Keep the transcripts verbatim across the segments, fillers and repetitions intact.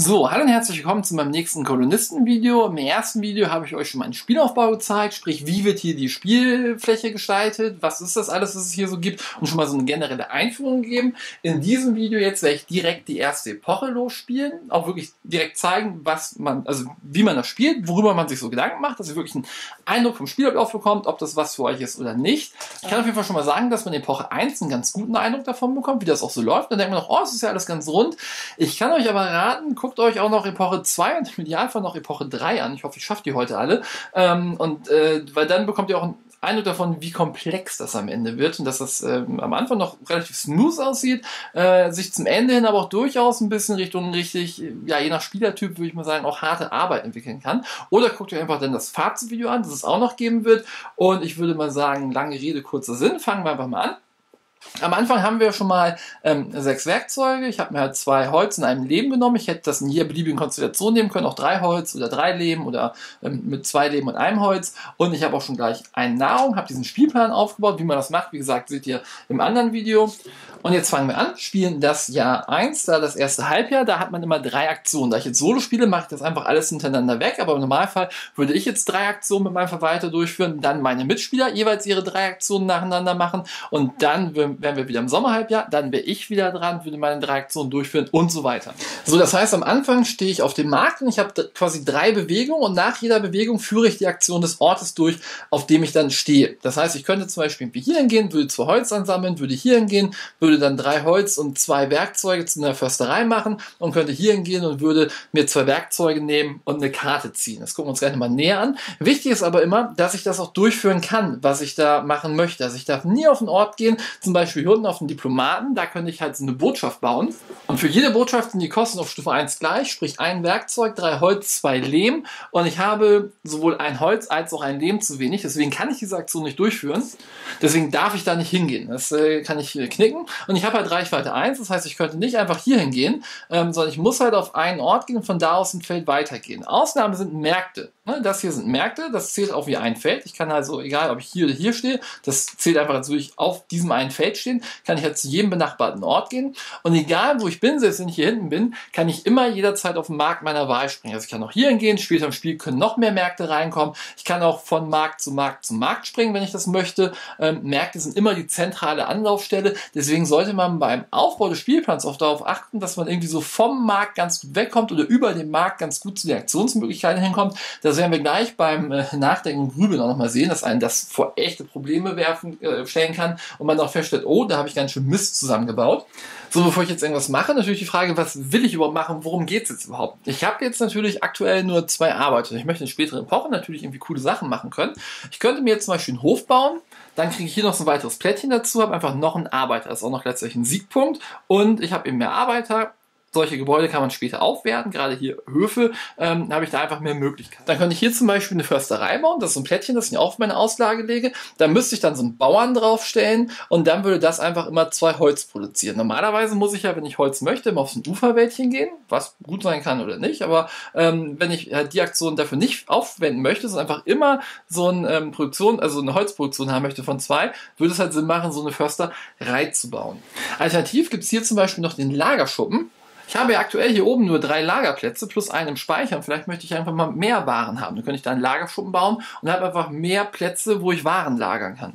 So, hallo und herzlich willkommen zu meinem nächsten Kolonisten-Video. Im ersten Video habe ich euch schon meinen Spielaufbau gezeigt, sprich wie wird hier die Spielfläche gestaltet, was ist das alles, was es hier so gibt und schon mal so eine generelle Einführung gegeben. In diesem Video jetzt werde ich direkt die erste Epoche losspielen, auch wirklich direkt zeigen, was man, also wie man das spielt, worüber man sich so Gedanken macht, dass ihr wirklich einen Eindruck vom Spielablauf bekommt, ob das was für euch ist oder nicht. Ich kann auf jeden Fall schon mal sagen, dass man in Epoche eins einen ganz guten Eindruck davon bekommt, wie das auch so läuft. Dann denkt man noch, oh, es ist ja alles ganz rund. Ich kann euch aber raten, guckt euch auch noch Epoche zwei und im Idealfall noch Epoche drei an. Ich hoffe, ich schaffe die heute alle. Ähm, und äh, weil dann bekommt ihr auch einen Eindruck davon, wie komplex das am Ende wird und dass das äh, am Anfang noch relativ smooth aussieht, äh, sich zum Ende hin aber auch durchaus ein bisschen Richtung richtig, ja, je nach Spielertyp würde ich mal sagen, auch harte Arbeit entwickeln kann. Oder guckt euch einfach dann das Fazitvideo an, das es auch noch geben wird. Und ich würde mal sagen, lange Rede, kurzer Sinn. Fangen wir einfach mal an. Am Anfang haben wir schon mal ähm, sechs Werkzeuge. Ich habe mir halt zwei Holz in einem Leben genommen. Ich hätte das in jeder beliebigen Konstellation nehmen können, auch drei Holz oder drei Leben oder ähm, mit zwei Leben und einem Holz. Und ich habe auch schon gleich eine Nahrung, habe diesen Spielplan aufgebaut. Wie man das macht, wie gesagt, seht ihr im anderen Video. Und jetzt fangen wir an, spielen das Jahr eins, da das erste Halbjahr, da hat man immer drei Aktionen. Da ich jetzt Solo spiele, mache ich das einfach alles hintereinander weg, aber im Normalfall würde ich jetzt drei Aktionen mit meinem Verwalter durchführen, dann meine Mitspieler jeweils ihre drei Aktionen nacheinander machen und dann wären wir wieder im Sommerhalbjahr, dann wäre ich wieder dran, würde meine drei Aktionen durchführen und so weiter. So, das heißt, am Anfang stehe ich auf dem Markt und ich habe quasi drei Bewegungen und nach jeder Bewegung führe ich die Aktion des Ortes durch, auf dem ich dann stehe. Das heißt, ich könnte zum Beispiel hier hingehen, würde zwei Holz ansammeln, würde hier hingehen, würde würde dann drei Holz und zwei Werkzeuge zu einer Försterei machen und könnte hier hingehen und würde mir zwei Werkzeuge nehmen und eine Karte ziehen. Das gucken wir uns gleich nochmal näher an. Wichtig ist aber immer, dass ich das auch durchführen kann, was ich da machen möchte. Also ich darf nie auf einen Ort gehen, zum Beispiel hier unten auf den Diplomaten, da könnte ich halt so eine Botschaft bauen. Und für jede Botschaft sind die Kosten auf Stufe eins gleich, sprich ein Werkzeug, drei Holz, zwei Lehm und ich habe sowohl ein Holz als auch ein Lehm zu wenig, deswegen kann ich diese Aktion nicht durchführen. Deswegen darf ich da nicht hingehen. Das äh, kann ich hier knicken. Und ich habe halt Reichweite eins, das heißt, ich könnte nicht einfach hier hingehen, ähm, sondern ich muss halt auf einen Ort gehen und von da aus ein Feld weitergehen. Ausnahmen sind Märkte. Ne? Das hier sind Märkte, das zählt auch wie ein Feld. Ich kann also, egal ob ich hier oder hier stehe, das zählt einfach, als würde ich auf diesem einen Feld stehen, kann ich halt zu jedem benachbarten Ort gehen. Und egal, wo ich bin, selbst wenn ich hier hinten bin, kann ich immer jederzeit auf den Markt meiner Wahl springen. Also ich kann auch hier hingehen, später im Spiel können noch mehr Märkte reinkommen. Ich kann auch von Markt zu Markt zu Markt springen, wenn ich das möchte. Ähm, Märkte sind immer die zentrale Anlaufstelle, deswegen sollte man beim Aufbau des Spielplans auch darauf achten, dass man irgendwie so vom Markt ganz gut wegkommt oder über den Markt ganz gut zu den Aktionsmöglichkeiten hinkommt. Das werden wir gleich beim äh, Nachdenken und Grübeln auch nochmal sehen, dass einen das vor echte Probleme werfen, äh, stellen kann und man auch feststellt, oh, da habe ich ganz schön Mist zusammengebaut. So, bevor ich jetzt irgendwas mache, natürlich die Frage, was will ich überhaupt machen, worum geht es jetzt überhaupt? Ich habe jetzt natürlich aktuell nur zwei Arbeiter. Ich möchte in späteren Epochen natürlich irgendwie coole Sachen machen können. Ich könnte mir jetzt zum Beispiel einen Hof bauen, dann kriege ich hier noch so ein weiteres Plättchen dazu, habe einfach noch einen Arbeiter, das ist auch noch letztlich ein Siegpunkt und ich habe eben mehr Arbeiter. Solche Gebäude kann man später aufwerten, gerade hier Höfe, ähm, habe ich da einfach mehr Möglichkeiten. Dann könnte ich hier zum Beispiel eine Försterei bauen, das ist so ein Plättchen, das ich auch auf meine Auslage lege. Da müsste ich dann so einen Bauern draufstellen und dann würde das einfach immer zwei Holz produzieren. Normalerweise muss ich ja, wenn ich Holz möchte, immer auf so ein Uferwäldchen gehen, was gut sein kann oder nicht, aber ähm, wenn ich äh, die Aktion dafür nicht aufwenden möchte, sondern einfach immer so eine ähm, Produktion, also eine Holzproduktion haben möchte von zwei, würde es halt Sinn machen, so eine Försterei zu bauen. Alternativ gibt es hier zum Beispiel noch den Lagerschuppen. Ich habe ja aktuell hier oben nur drei Lagerplätze plus einen im Speicher und vielleicht möchte ich einfach mal mehr Waren haben. Dann könnte ich da einen Lagerschuppen bauen und habe einfach mehr Plätze, wo ich Waren lagern kann.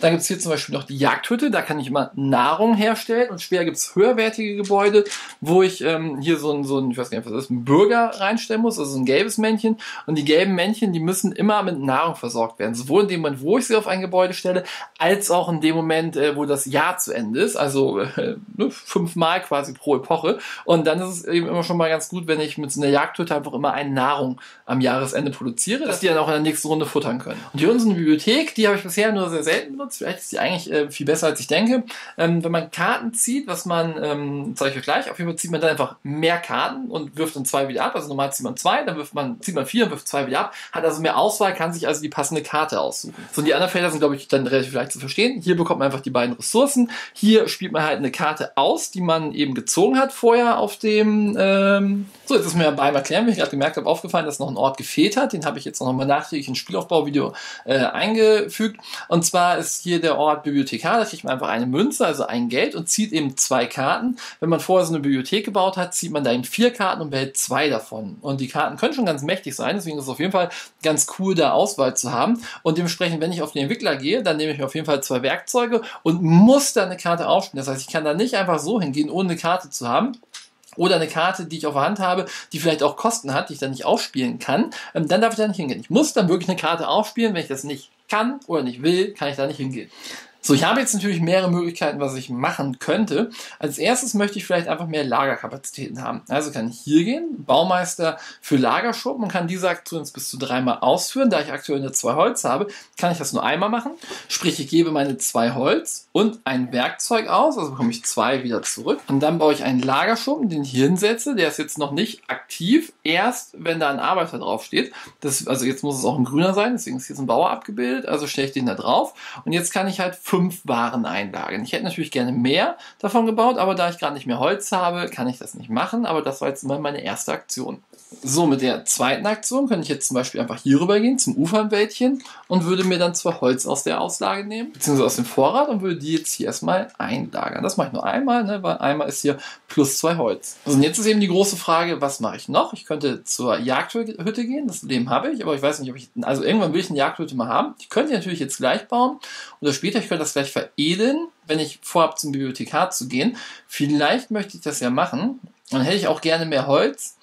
Dann gibt es hier zum Beispiel noch die Jagdhütte, da kann ich immer Nahrung herstellen und später gibt es höherwertige Gebäude, wo ich ähm, hier so ein, so ein, ich weiß nicht, was das ist, einen Bürger reinstellen muss, also so ein gelbes Männchen und die gelben Männchen, die müssen immer mit Nahrung versorgt werden, sowohl in dem Moment, wo ich sie auf ein Gebäude stelle, als auch in dem Moment, äh, wo das Jahr zu Ende ist, also äh, ne, fünfmal quasi pro Epoche und dann ist es eben immer schon mal ganz gut, wenn ich mit so einer Jagdhütte einfach immer eine Nahrung am Jahresende produziere, dass die dann auch in der nächsten Runde futtern können. Und hier unsere Bibliothek, die habe ich bisher nur sehr selten benutzt. Vielleicht ist die eigentlich äh, viel besser, als ich denke. Ähm, wenn man Karten zieht, was man, ähm, zeige ich euch gleich, auf jeden Fall zieht man dann einfach mehr Karten und wirft dann zwei wieder ab. Also normal zieht man zwei, dann wirft man, zieht man vier und wirft zwei wieder ab. Hat also mehr Auswahl, kann sich also die passende Karte aussuchen. So, und die anderen Felder sind, glaube ich, dann relativ leicht zu verstehen. Hier bekommt man einfach die beiden Ressourcen. Hier spielt man halt eine Karte aus, die man eben gezogen hat vorher auf dem... Ähm so, jetzt ist mir beim Erklären, wie ich gerade gemerkt habe, aufgefallen, dass noch ein Ort gefehlt hat. Den habe ich jetzt noch mal nachträglich in ein Spielaufbau-Video äh, eingefügt. Und zwar ist hier der Ort Bibliothekar, da kriegt man einfach eine Münze, also ein Geld, und zieht eben zwei Karten. Wenn man vorher so eine Bibliothek gebaut hat, zieht man da eben vier Karten und behält zwei davon. Und die Karten können schon ganz mächtig sein, deswegen ist es auf jeden Fall ganz cool, da Auswahl zu haben. Und dementsprechend, wenn ich auf den Entwickler gehe, dann nehme ich mir auf jeden Fall zwei Werkzeuge und muss da eine Karte aufspielen. Das heißt, ich kann da nicht einfach so hingehen, ohne eine Karte zu haben. Oder eine Karte, die ich auf der Hand habe, die vielleicht auch Kosten hat, die ich dann nicht aufspielen kann, ähm, dann darf ich da nicht hingehen. Ich muss dann wirklich eine Karte aufspielen. Wenn ich das nicht kann oder nicht will, kann ich da nicht hingehen. So, ich habe jetzt natürlich mehrere Möglichkeiten, was ich machen könnte. Als erstes möchte ich vielleicht einfach mehr Lagerkapazitäten haben. Also kann ich hier gehen, Baumeister für Lagerschuppen, und kann diese Aktion jetzt bis zu dreimal ausführen. Da ich aktuell nur zwei Holz habe, kann ich das nur einmal machen. Sprich, ich gebe meine zwei Holz und ein Werkzeug aus, also bekomme ich zwei wieder zurück. Und dann baue ich einen Lagerschuppen, den ich hier hinsetze. Der ist jetzt noch nicht aktiv, erst wenn da ein Arbeiter draufsteht. Das, also jetzt muss es auch ein grüner sein, deswegen ist jetzt ein Bauer abgebildet. Also stelle ich den da drauf. Und jetzt kann ich halt fünf Wareneinlagen. Ich hätte natürlich gerne mehr davon gebaut, aber da ich gerade nicht mehr Holz habe, kann ich das nicht machen. Aber das war jetzt mal meine erste Aktion. So, mit der zweiten Aktion könnte ich jetzt zum Beispiel einfach hier rüber gehen, zum Ufernwäldchen, und würde mir dann zwar Holz aus der Auslage nehmen, beziehungsweise aus dem Vorrat, und würde die jetzt hier erstmal einlagern. Das mache ich nur einmal, ne, weil einmal ist hier plus zwei Holz. Also, und jetzt ist eben die große Frage, was mache ich noch? Ich könnte zur Jagdhütte gehen, das Leben habe ich, aber ich weiß nicht, ob ich, also irgendwann will ich eine Jagdhütte mal haben. Ich könnte die natürlich jetzt gleich bauen, oder später, ich könnte das gleich veredeln, wenn ich vorhabe, zum Bibliothekar zu gehen. Vielleicht möchte ich das ja machen. Dann hätte ich auch gerne mehr Holz.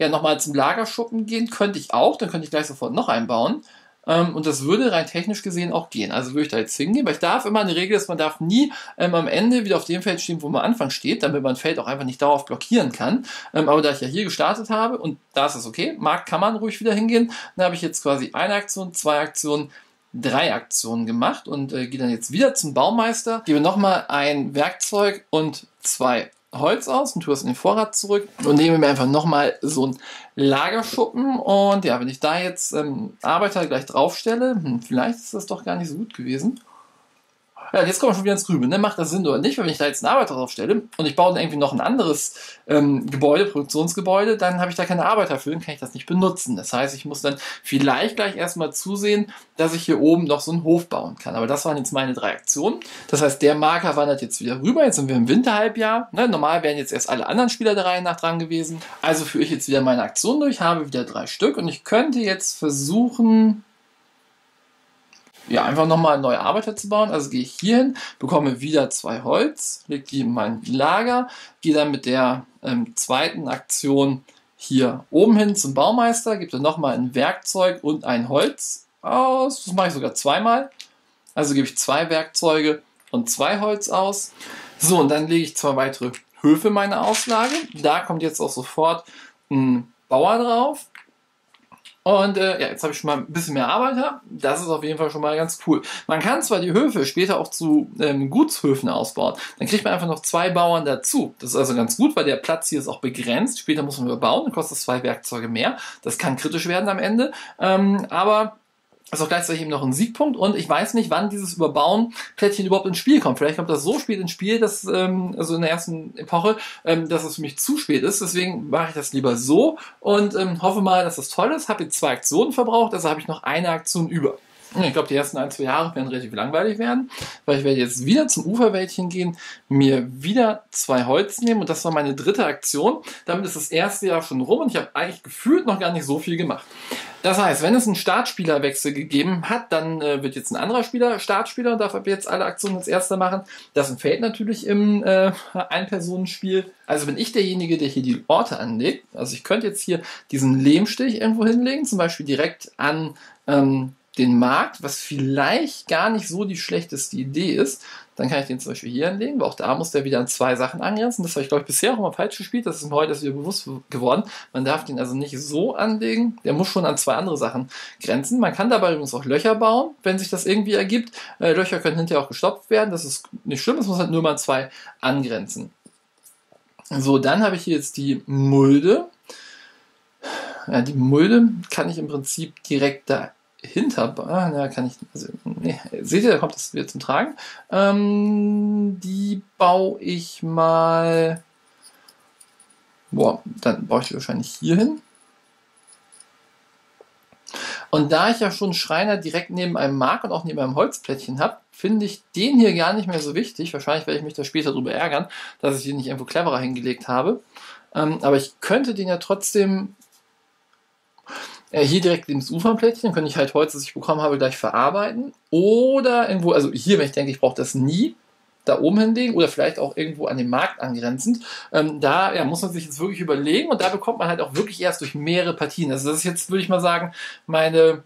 Ja, nochmal zum Lagerschuppen gehen könnte ich auch. Dann könnte ich gleich sofort noch einbauen. Und das würde rein technisch gesehen auch gehen. Also würde ich da jetzt hingehen, weil ich darf immer eine Regel ist, man darf nie ähm, am Ende wieder auf dem Feld stehen, wo man am Anfang steht, damit man ein Feld auch einfach nicht dauerhaft blockieren kann. Ähm, aber da ich ja hier gestartet habe, und da ist es okay, mag, kann man ruhig wieder hingehen. Dann habe ich jetzt quasi eine Aktion, zwei Aktionen, drei Aktionen gemacht und äh, gehe dann jetzt wieder zum Baumeister, gebe nochmal ein Werkzeug und zwei Holz aus und tue es in den Vorrat zurück und nehme mir einfach nochmal so einen Lagerschuppen. Und ja, wenn ich da jetzt ähm, Arbeiter gleich draufstelle, hm, vielleicht ist das doch gar nicht so gut gewesen. Ja, jetzt kommen wir schon wieder ins Grübeln, ne? Macht das Sinn oder nicht? Weil wenn ich da jetzt einen Arbeiter draufstelle und ich baue dann irgendwie noch ein anderes ähm, Gebäude, Produktionsgebäude, dann habe ich da keine Arbeiter für, dann kann ich das nicht benutzen. Das heißt, ich muss dann vielleicht gleich erstmal zusehen, dass ich hier oben noch so einen Hof bauen kann. Aber das waren jetzt meine drei Aktionen. Das heißt, der Marker wandert jetzt wieder rüber. Jetzt sind wir im Winterhalbjahr, ne? Normal wären jetzt erst alle anderen Spieler der Reihe nach dran gewesen. Also führe ich jetzt wieder meine Aktionen durch, habe wieder drei Stück und ich könnte jetzt versuchen, ja, einfach nochmal neue Arbeiter zu bauen. Also gehe ich hier hin, bekomme wieder zwei Holz, lege die in mein Lager, gehe dann mit der ähm, zweiten Aktion hier oben hin zum Baumeister, gebe dann nochmal ein Werkzeug und ein Holz aus. Das mache ich sogar zweimal. Also gebe ich zwei Werkzeuge und zwei Holz aus. So, und dann lege ich zwei weitere Höfe in meine Auslage. Da kommt jetzt auch sofort ein Bauer drauf. Und äh, ja, jetzt habe ich schon mal ein bisschen mehr Arbeiter. Das ist auf jeden Fall schon mal ganz cool. Man kann zwar die Höfe später auch zu ähm, Gutshöfen ausbauen. Dann kriegt man einfach noch zwei Bauern dazu. Das ist also ganz gut, weil der Platz hier ist auch begrenzt. Später muss man überbauen, dann kostet es zwei Werkzeuge mehr. Das kann kritisch werden am Ende. Ähm, aber das ist auch gleichzeitig eben noch ein Siegpunkt, und ich weiß nicht, wann dieses Überbauen-Plättchen überhaupt ins Spiel kommt. Vielleicht kommt das so spät ins Spiel, dass, ähm, also in der ersten Epoche, ähm, dass es für mich zu spät ist. Deswegen mache ich das lieber so und ähm, hoffe mal, dass das toll ist. Habe jetzt zwei Aktionen verbraucht, also habe ich noch eine Aktion über. Ich glaube, die ersten ein, zwei Jahre werden relativ langweilig werden, weil ich werde jetzt wieder zum Uferwäldchen gehen, mir wieder zwei Holz nehmen, und das war meine dritte Aktion. Damit ist das erste Jahr schon rum und ich habe eigentlich gefühlt noch gar nicht so viel gemacht. Das heißt, wenn es einen Startspielerwechsel gegeben hat, dann äh, wird jetzt ein anderer Spieler Startspieler und darf ab jetzt alle Aktionen als erster machen. Das entfällt natürlich im äh, Ein-Personen-Spiel. Also bin ich derjenige, der hier die Orte anlegt. Also ich könnte jetzt hier diesen Lehmstich irgendwo hinlegen, zum Beispiel direkt an ähm, den Markt, was vielleicht gar nicht so die schlechteste Idee ist. Dann kann ich den zum Beispiel hier anlegen, weil auch da muss der wieder an zwei Sachen angrenzen. Das habe ich, glaube ich, bisher auch immer falsch gespielt. Das ist mir heute wieder bewusst geworden. Man darf den also nicht so anlegen. Der muss schon an zwei andere Sachen grenzen. Man kann dabei übrigens auch Löcher bauen, wenn sich das irgendwie ergibt. Äh, Löcher können hinterher auch gestopft werden. Das ist nicht schlimm. Es muss halt nur mal an zwei angrenzen. So, dann habe ich hier jetzt die Mulde. Ja, die Mulde kann ich im Prinzip direkt da hinter, na, kann ich, also, nee, seht ihr, da kommt das wieder zum Tragen. Ähm, die baue ich mal, boah, dann baue ich die wahrscheinlich hier hin. Und da ich ja schon Schreiner direkt neben einem Mark und auch neben einem Holzplättchen habe, finde ich den hier gar nicht mehr so wichtig. Wahrscheinlich werde ich mich da später darüber ärgern, dass ich ihn nicht irgendwo cleverer hingelegt habe. Ähm, aber ich könnte den ja trotzdem äh, hier direkt neben das Ufernplättchen, könnte ich halt Holz, das ich bekommen habe, gleich verarbeiten. Oder irgendwo, also hier, wenn ich denke, ich brauche das nie, da oben hinlegen oder vielleicht auch irgendwo an den Markt angrenzend. Ähm, da ja, muss man sich jetzt wirklich überlegen und da bekommt man halt auch wirklich erst durch mehrere Partien. Also das ist jetzt, würde ich mal sagen, meine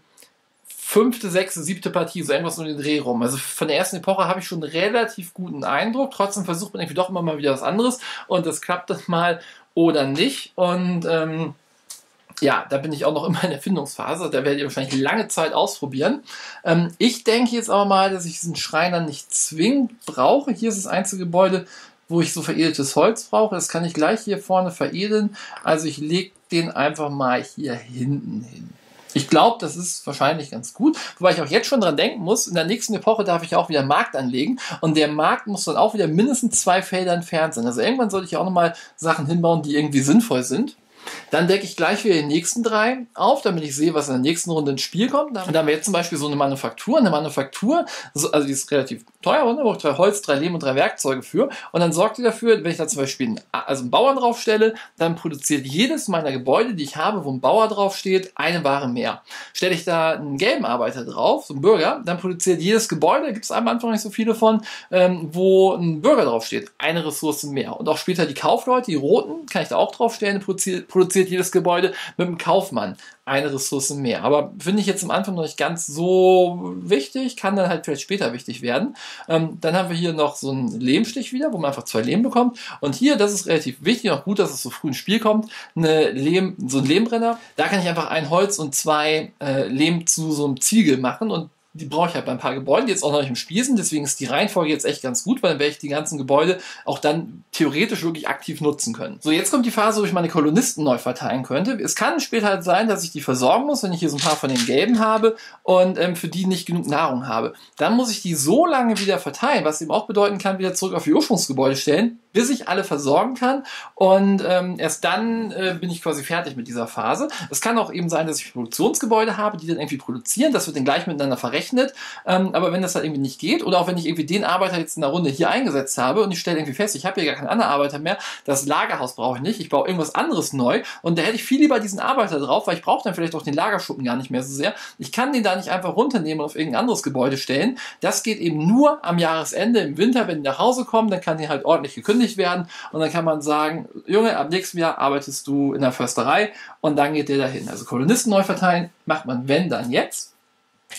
fünfte, sechste, siebte Partie, so irgendwas um den Dreh rum. Also von der ersten Epoche habe ich schon einen relativ guten Eindruck. Trotzdem versucht man irgendwie doch immer mal wieder was anderes und das klappt dann mal oder nicht. Und ähm, ja, da bin ich auch noch in meiner Erfindungsphase. Da werdet ihr wahrscheinlich lange Zeit ausprobieren. Ähm, ich denke jetzt aber mal, dass ich diesen Schreiner nicht zwingend brauche. Hier ist das einzige Gebäude, wo ich so veredeltes Holz brauche. Das kann ich gleich hier vorne veredeln. Also ich lege den einfach mal hier hinten hin. Ich glaube, das ist wahrscheinlich ganz gut. Wobei ich auch jetzt schon dran denken muss, in der nächsten Epoche darf ich auch wieder Markt anlegen. Und der Markt muss dann auch wieder mindestens zwei Felder entfernt sein. Also irgendwann sollte ich ja auch nochmal Sachen hinbauen, die irgendwie sinnvoll sind. Dann decke ich gleich wieder die nächsten drei auf, damit ich sehe, was in der nächsten Runde ins Spiel kommt. Und da haben wir jetzt zum Beispiel so eine Manufaktur. Eine Manufaktur, also die ist relativ teuer, da brauche ich drei Holz, drei Lehm und drei Werkzeuge für. Und dann sorgt die dafür, wenn ich da zum Beispiel einen, also einen Bauern draufstelle, dann produziert jedes meiner Gebäude, die ich habe, wo ein Bauer draufsteht, eine Ware mehr. Stelle ich da einen gelben Arbeiter drauf, so einen Bürger, dann produziert jedes Gebäude, da gibt es am Anfang nicht so viele von, wo ein Bürger draufsteht, eine Ressource mehr. Und auch später die Kaufleute, die roten, kann ich da auch draufstellen, produziert produziert jedes Gebäude mit dem Kaufmann eine Ressource mehr. Aber finde ich jetzt am Anfang noch nicht ganz so wichtig, kann dann halt vielleicht später wichtig werden. Ähm, dann haben wir hier noch so einen Lehmstich wieder, wo man einfach zwei Lehm bekommt. Und hier, das ist relativ wichtig, auch gut, dass es so früh ins Spiel kommt, eine Lehm, so ein Lehmbrenner. Da kann ich einfach ein Holz und zwei äh, Lehm zu so einem Ziegel machen und die brauche ich halt bei ein paar Gebäuden, die jetzt auch noch nicht im Spiel sind. Deswegen ist die Reihenfolge jetzt echt ganz gut, weil dann werde ich die ganzen Gebäude auch dann theoretisch wirklich aktiv nutzen können. So, jetzt kommt die Phase, wo ich meine Kolonisten neu verteilen könnte. Es kann später halt sein, dass ich die versorgen muss, wenn ich hier so ein paar von den Gelben habe und ähm, für die nicht genug Nahrung habe. Dann muss ich die so lange wieder verteilen, was eben auch bedeuten kann, wieder zurück auf die Ursprungsgebäude stellen, bis ich alle versorgen kann. Und ähm, erst dann äh, bin ich quasi fertig mit dieser Phase. Es kann auch eben sein, dass ich Produktionsgebäude habe, die dann irgendwie produzieren. Das wird dann gleich miteinander verrechnet. Ähm, aber wenn das halt irgendwie nicht geht oder auch wenn ich irgendwie den Arbeiter jetzt in der Runde hier eingesetzt habe und ich stelle irgendwie fest, ich habe hier gar keinen anderen Arbeiter mehr, das Lagerhaus brauche ich nicht, ich baue irgendwas anderes neu und da hätte ich viel lieber diesen Arbeiter drauf, weil ich brauche dann vielleicht auch den Lagerschuppen gar nicht mehr so sehr. Ich kann den da nicht einfach runternehmen und auf irgendein anderes Gebäude stellen. Das geht eben nur am Jahresende, im Winter, wenn die nach Hause kommen, dann kann die halt ordentlich gekündigt werden und dann kann man sagen, Junge, ab nächsten Jahr arbeitest du in der Försterei und dann geht der dahin. Also Kolonisten neu verteilen macht man, wenn, dann jetzt.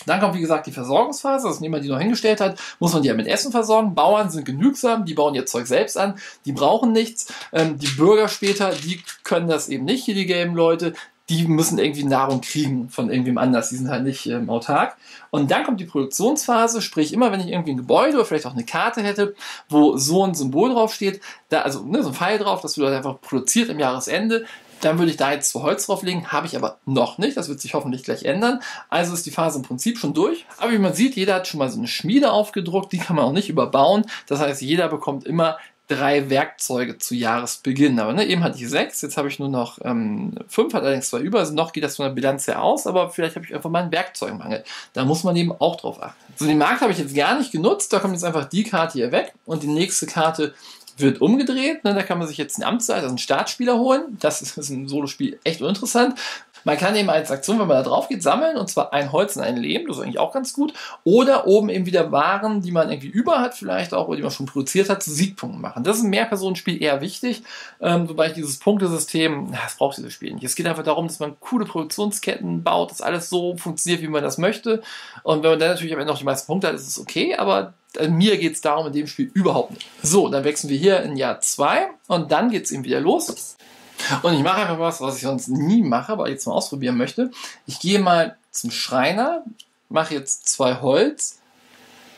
Dann kommt, wie gesagt, die Versorgungsphase, also jemand, die noch hingestellt hat, muss man die ja mit Essen versorgen. Bauern sind genügsam, die bauen ihr Zeug selbst an, die brauchen nichts. Ähm, die Bürger später, die können das eben nicht, hier die gelben Leute, die müssen irgendwie Nahrung kriegen von irgendwem anders, die sind halt nicht ähm, autark. Und dann kommt die Produktionsphase, sprich immer, wenn ich irgendwie ein Gebäude oder vielleicht auch eine Karte hätte, wo so ein Symbol draufsteht, da, also ne, so ein Pfeil drauf, das wird einfach produziert im Jahresende, dann würde ich da jetzt zu Holz drauflegen, habe ich aber noch nicht, das wird sich hoffentlich gleich ändern. Also ist die Phase im Prinzip schon durch. Aber wie man sieht, jeder hat schon mal so eine Schmiede aufgedruckt, die kann man auch nicht überbauen, das heißt, jeder bekommt immer drei Werkzeuge zu Jahresbeginn. Aber ne, eben hatte ich sechs, jetzt habe ich nur noch ähm, fünf, hat allerdings zwei über, also noch geht das von der Bilanz her aus, aber vielleicht habe ich einfach mal einen Werkzeugmangel. Da muss man eben auch drauf achten. So, den Markt habe ich jetzt gar nicht genutzt, da kommt jetzt einfach die Karte hier weg und die nächste Karte wird umgedreht. Ne, da kann man sich jetzt einen Amtsleiter, also einen Startspieler holen. Das ist, ist im Solospiel echt uninteressant. Man kann eben als Aktion, wenn man da drauf geht, sammeln, und zwar ein Holz und ein Lehm, das ist eigentlich auch ganz gut, oder oben eben wieder Waren, die man irgendwie über hat vielleicht auch, oder die man schon produziert hat, zu Siegpunkten machen. Das ist im Mehrpersonenspiel eher wichtig, ähm, wobei ich dieses Punktesystem, das braucht dieses Spiel nicht. Es geht einfach darum, dass man coole Produktionsketten baut, dass alles so funktioniert, wie man das möchte, und wenn man dann natürlich am Ende noch die meisten Punkte hat, ist es okay, aber mir geht es darum in dem Spiel überhaupt nicht. So, dann wechseln wir hier in Jahr zwei und dann geht es eben wieder los. Und ich mache einfach was, was ich sonst nie mache, aber jetzt mal ausprobieren möchte. Ich gehe mal zum Schreiner, mache jetzt zwei Holz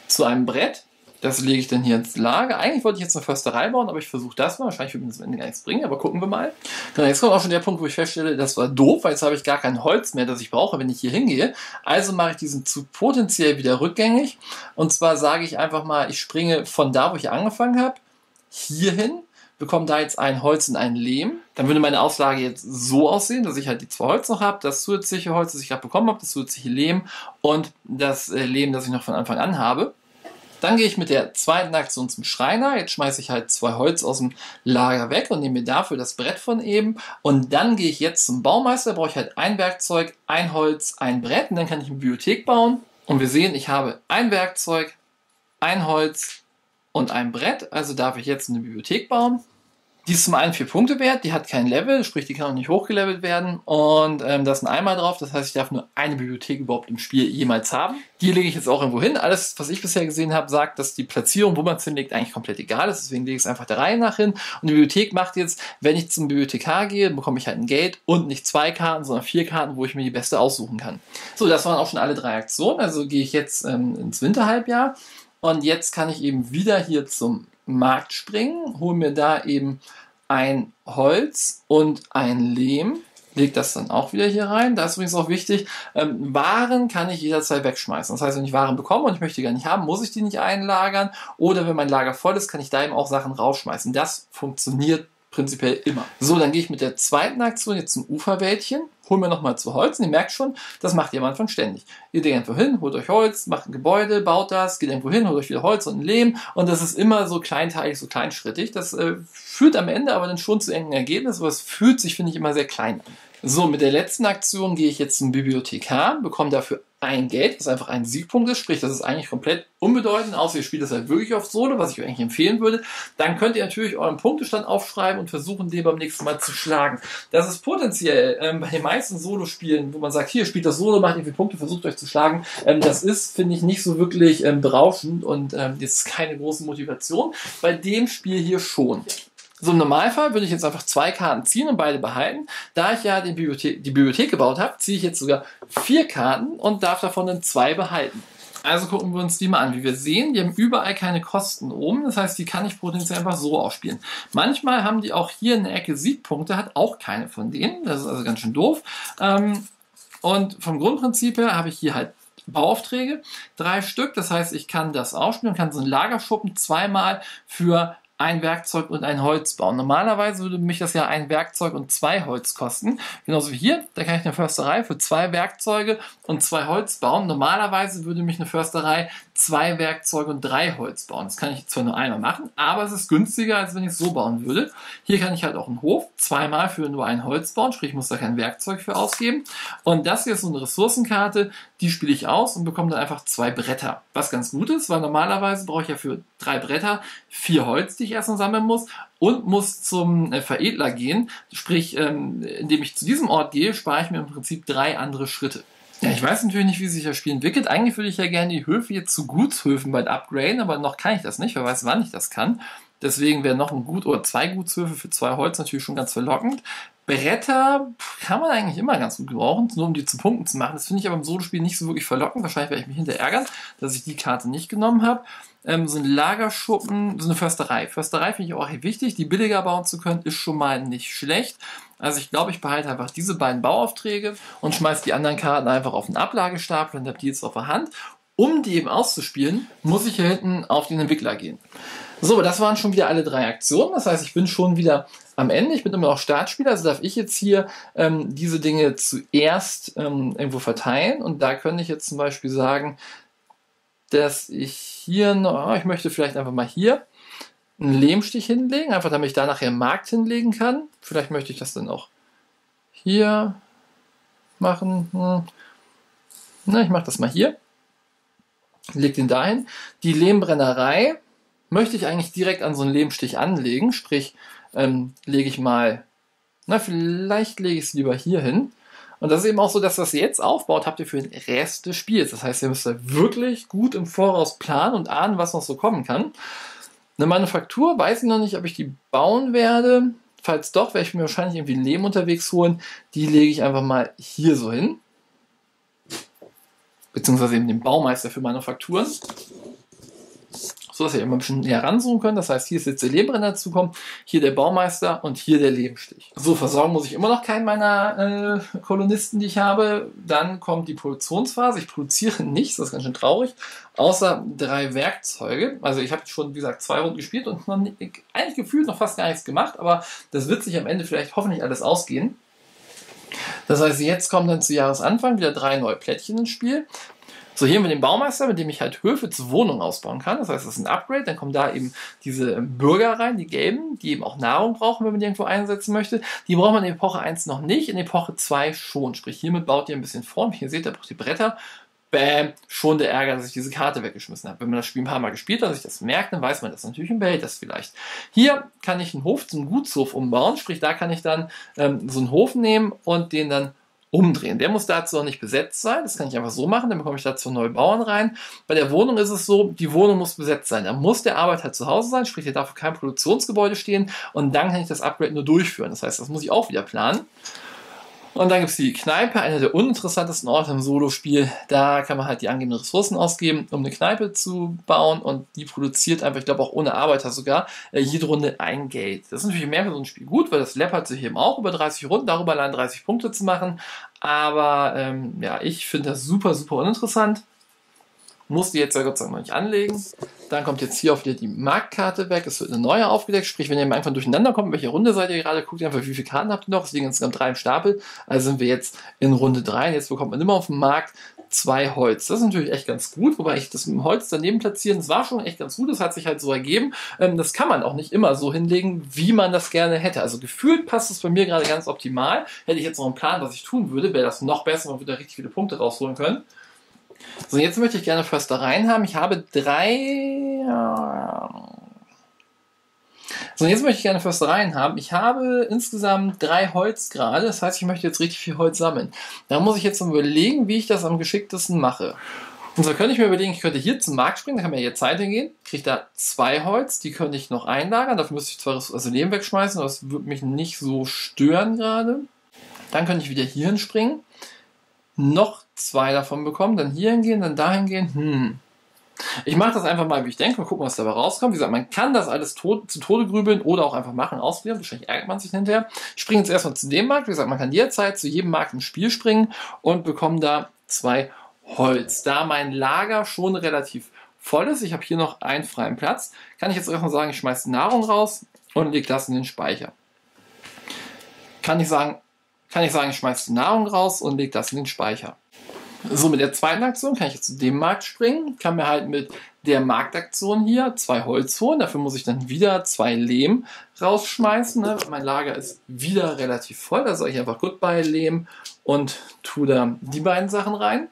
zu einem Brett. Das lege ich dann hier ins Lager. Eigentlich wollte ich jetzt eine Försterei bauen, aber ich versuche das mal. Wahrscheinlich wird mir das am Ende gar nichts bringen, aber gucken wir mal. Genau, jetzt kommt auch schon der Punkt, wo ich feststelle, das war doof, weil jetzt habe ich gar kein Holz mehr, das ich brauche, wenn ich hier hingehe. Also mache ich diesen Zug potenziell wieder rückgängig. Und zwar sage ich einfach mal, ich springe von da, wo ich angefangen habe, hierhin. bekommen da jetzt ein Holz und ein Lehm. Dann würde meine Auslage jetzt so aussehen, dass ich halt die zwei Holz noch habe, das zusätzliche Holz, das ich gerade bekommen habe, das zusätzliche Lehm und das Lehm, das ich noch von Anfang an habe. Dann gehe ich mit der zweiten Aktion zum Schreiner. Jetzt schmeiße ich halt zwei Holz aus dem Lager weg und nehme mir dafür das Brett von eben. Und dann gehe ich jetzt zum Baumeister. Da brauche ich halt ein Werkzeug, ein Holz, ein Brett. Und dann kann ich eine Bibliothek bauen. Und wir sehen, ich habe ein Werkzeug, ein Holz und ein Brett. Also darf ich jetzt eine Bibliothek bauen. Die ist zum einen vier Punkte wert, die hat kein Level, sprich die kann auch nicht hochgelevelt werden und ähm, da ist ein Eimer drauf, das heißt ich darf nur eine Bibliothek überhaupt im Spiel jemals haben. Die lege ich jetzt auch irgendwo hin, alles was ich bisher gesehen habe sagt, dass die Platzierung, wo man es hinlegt, eigentlich komplett egal ist, deswegen lege ich es einfach der Reihe nach hin und die Bibliothek macht jetzt, wenn ich zum Bibliothekar gehe, bekomme ich halt ein Geld und nicht zwei Karten, sondern vier Karten, wo ich mir die beste aussuchen kann. So, das waren auch schon alle drei Aktionen, also gehe ich jetzt ähm, ins Winterhalbjahr und jetzt kann ich eben wieder hier zum Markt springen, hole mir da eben ein Holz und ein Lehm, lege das dann auch wieder hier rein. Da ist übrigens auch wichtig, ähm, Waren kann ich jederzeit wegschmeißen. Das heißt, wenn ich Waren bekomme und ich möchte die gar nicht haben, muss ich die nicht einlagern. Oder wenn mein Lager voll ist, kann ich da eben auch Sachen rausschmeißen. Das funktioniert prinzipiell immer. So, dann gehe ich mit der zweiten Aktion jetzt zum Uferwäldchen, hol mir nochmal zu Holz und ihr merkt schon, das macht ihr am Anfang ständig. Ihr geht irgendwo hin, holt euch Holz, macht ein Gebäude, baut das, geht irgendwo hin, holt euch wieder Holz und ein Lehm und das ist immer so kleinteilig, so kleinschrittig. Das äh, führt am Ende aber dann schon zu irgendeinem Ergebnis, aber es fühlt sich, finde ich, immer sehr klein an. So, mit der letzten Aktion gehe ich jetzt zum Bibliothekar, bekomme dafür ein Geld, was einfach ein Siegpunkt ist, sprich, das ist eigentlich komplett unbedeutend, außer ihr spielt das halt wirklich auf Solo, was ich euch eigentlich empfehlen würde. Dann könnt ihr natürlich euren Punktestand aufschreiben und versuchen, den beim nächsten Mal zu schlagen. Das ist potenziell ähm, bei den meisten Solo-Spielen, wo man sagt, hier, spielt das Solo, macht ihr viele Punkte, versucht euch zu schlagen. Ähm, das ist, finde ich, nicht so wirklich ähm, berauschend und ähm, das ist keine große Motivation. Bei dem Spiel hier schon. So, im Normalfall würde ich jetzt einfach zwei Karten ziehen und beide behalten. Da ich ja die Bibliothe- die Bibliothek gebaut habe, ziehe ich jetzt sogar vier Karten und darf davon dann zwei behalten. Also gucken wir uns die mal an. Wie wir sehen, die haben überall keine Kosten oben. Das heißt, die kann ich potenziell einfach so ausspielen. Manchmal haben die auch hier in der Ecke Siegpunkte, hat auch keine von denen. Das ist also ganz schön doof. Und vom Grundprinzip her habe ich hier halt Bauaufträge. Drei Stück, das heißt, ich kann das ausspielen und kann so einen Lagerschuppen zweimal für ein Werkzeug und ein Holz bauen. Normalerweise würde mich das ja ein Werkzeug und zwei Holz kosten. Genauso wie hier, da kann ich eine Försterei für zwei Werkzeuge und zwei Holz bauen. Normalerweise würde mich eine Försterei zwei Werkzeuge und drei Holz bauen. Das kann ich zwar nur einmal machen, aber es ist günstiger, als wenn ich es so bauen würde. Hier kann ich halt auch einen Hof zweimal für nur ein Holz bauen, sprich ich muss da kein Werkzeug für ausgeben. Und das hier ist so eine Ressourcenkarte, die spiele ich aus und bekomme dann einfach zwei Bretter. Was ganz gut ist, weil normalerweise brauche ich ja für drei Bretter vier Holz, die ich erstmal sammeln muss und muss zum Veredler gehen. Sprich, indem ich zu diesem Ort gehe, spare ich mir im Prinzip drei andere Schritte. Ja, ich weiß natürlich nicht, wie sich das Spiel entwickelt. Eigentlich würde ich ja gerne die Höfe jetzt zu Gutshöfen bald upgraden, aber noch kann ich das nicht. Wer weiß, wann ich das kann. Deswegen wäre noch ein Gut oder zwei Gutshöfe für zwei Holz natürlich schon ganz verlockend. Bretter kann man eigentlich immer ganz gut gebrauchen, nur um die zu Punkten zu machen. Das finde ich aber im Solospiel nicht so wirklich verlockend. Wahrscheinlich werde ich mich hinterher ärgern, dass ich die Karte nicht genommen habe. Ähm, so ein Lagerschuppen, so eine Försterei. Försterei finde ich auch wichtig. Die billiger bauen zu können, ist schon mal nicht schlecht. Also ich glaube, ich behalte einfach diese beiden Bauaufträge und schmeiße die anderen Karten einfach auf den Ablagestapel und habe die jetzt auf der Hand. Um die eben auszuspielen, muss ich hier hinten auf den Entwickler gehen. So, das waren schon wieder alle drei Aktionen. Das heißt, ich bin schon wieder am Ende. Ich bin immer noch Startspieler, also darf ich jetzt hier ähm, diese Dinge zuerst ähm, irgendwo verteilen. Und da könnte ich jetzt zum Beispiel sagen, dass ich hier noch, ich möchte vielleicht einfach mal hier einen Lehmstich hinlegen, einfach damit ich da nachher einen Markt hinlegen kann. Vielleicht möchte ich das dann auch hier machen. Hm. Na, ich mache das mal hier. Leg den dahin. Die Lehmbrennerei möchte ich eigentlich direkt an so einen Lehmstich anlegen, sprich ähm, lege ich mal, na vielleicht lege ich es lieber hier hin. Und das ist eben auch so, dass was ihr jetzt aufbaut, habt ihr für den Rest des Spiels. Das heißt, ihr müsst da wirklich gut im Voraus planen und ahnen, was noch so kommen kann. Eine Manufaktur, weiß ich noch nicht, ob ich die bauen werde. Falls doch, werde ich mir wahrscheinlich irgendwie ein Lehm unterwegs holen. Die lege ich einfach mal hier so hin. Beziehungsweise eben den Baumeister für Manufakturen. sodass ihr immer ein bisschen näher ranzoomen könnt. Das heißt, hier ist jetzt der Lehmbrenner dazukommen, hier der Baumeister und hier der Lehmstich. So, versorgen muss ich immer noch keinen meiner äh, Kolonisten, die ich habe. Dann kommt die Produktionsphase. Ich produziere nichts, das ist ganz schön traurig, außer drei Werkzeuge. Also ich habe schon, wie gesagt, zwei Runden gespielt und noch nicht, eigentlich gefühlt noch fast gar nichts gemacht, aber das wird sich am Ende vielleicht hoffentlich alles ausgehen. Das heißt, jetzt kommen dann zu Jahresanfang wieder drei neue Plättchen ins Spiel. So, hier haben wir den Baumeister, mit dem ich halt Höfe zu Wohnungen ausbauen kann. Das heißt, das ist ein Upgrade. Dann kommen da eben diese Bürger rein, die gelben, die eben auch Nahrung brauchen, wenn man die irgendwo einsetzen möchte. Die braucht man in Epoche eins noch nicht, in Epoche zwei schon. Sprich, hiermit baut ihr ein bisschen vor. Hier seht ihr, da braucht ihr Bretter. Bäm, schon der Ärger, dass ich diese Karte weggeschmissen habe. Wenn man das Spiel ein paar Mal gespielt hat und sich das merkt, dann weiß man das natürlich und behält das vielleicht. Hier kann ich einen Hof zum Gutshof umbauen. Sprich, da kann ich dann ähm, so einen Hof nehmen und den dann umdrehen. Der muss dazu noch nicht besetzt sein. Das kann ich einfach so machen. Dann bekomme ich dazu neue Bauern rein. Bei der Wohnung ist es so, die Wohnung muss besetzt sein. Da muss der Arbeiter zu Hause sein. Sprich, hier darf kein Produktionsgebäude stehen. Und dann kann ich das Upgrade nur durchführen. Das heißt, das muss ich auch wieder planen. Und dann gibt es die Kneipe, einer der uninteressantesten Orte im Solo-Spiel. Da kann man halt die angegebenen Ressourcen ausgeben, um eine Kneipe zu bauen. Und die produziert einfach, ich glaube auch ohne Arbeiter sogar, jede Runde ein Geld. Das ist natürlich mehr für so ein Spiel gut, weil das läppert sich eben auch über dreißig Runden, darüber allein dreißig Punkte zu machen. Aber ähm, ja, ich finde das super, super uninteressant. Muss die jetzt ja Gott sei Dank noch nicht anlegen. Dann kommt jetzt hier auch wieder die Marktkarte weg. Es wird eine neue aufgedeckt. Sprich, wenn ihr einfach durcheinander kommt, in welcher Runde seid ihr gerade, guckt ihr einfach, wie viele Karten habt ihr noch. Es liegen insgesamt drei im Stapel. Also sind wir jetzt in Runde drei. Jetzt bekommt man immer auf dem Markt zwei Holz. Das ist natürlich echt ganz gut. Wobei ich das mit dem Holz daneben platzieren, das war schon echt ganz gut. Das hat sich halt so ergeben. Das kann man auch nicht immer so hinlegen, wie man das gerne hätte. Also gefühlt passt es bei mir gerade ganz optimal. Hätte ich jetzt noch einen Plan, was ich tun würde, wäre das noch besser. Man würde da richtig viele Punkte rausholen können. So, jetzt möchte ich gerne Förstereien haben. Ich habe drei... So, jetzt möchte ich gerne Förstereien haben. Ich habe insgesamt drei Holz gerade. Das heißt, ich möchte jetzt richtig viel Holz sammeln. Da muss ich jetzt überlegen, wie ich das am geschicktesten mache. Und so könnte ich mir überlegen, ich könnte hier zum Markt springen, da kann man hier Zeit hingehen, kriege da zwei Holz, die könnte ich noch einlagern. Dafür müsste ich zwar das Leben wegschmeißen, aber das würde mich nicht so stören gerade. Dann könnte ich wieder hier hinspringen. Noch zwei davon bekommen, dann hier hingehen, dann dahin gehen. Hm. Ich mache das einfach mal, wie ich denke, mal gucken, was dabei rauskommt. Wie gesagt, man kann das alles tot, zu Tode grübeln oder auch einfach machen, ausprobieren. Wahrscheinlich ärgert man sich hinterher. Ich springe jetzt erstmal zu dem Markt. Wie gesagt, man kann jederzeit zu jedem Markt im Spiel springen und bekommen da zwei Holz. Da mein Lager schon relativ voll ist, ich habe hier noch einen freien Platz, kann ich jetzt erstmal sagen, ich schmeiße die Nahrung raus und lege das in den Speicher. Kann ich sagen, Kann ich sagen, ich schmeiße die Nahrung raus und lege das in den Speicher. So, mit der zweiten Aktion kann ich jetzt zu dem Markt springen, kann mir halt mit der Marktaktion hier zwei Holz holen. Dafür muss ich dann wieder zwei Lehm rausschmeißen. Ne? Mein Lager ist wieder relativ voll, da sage ich einfach Goodbye Lehm und tue da die beiden Sachen rein.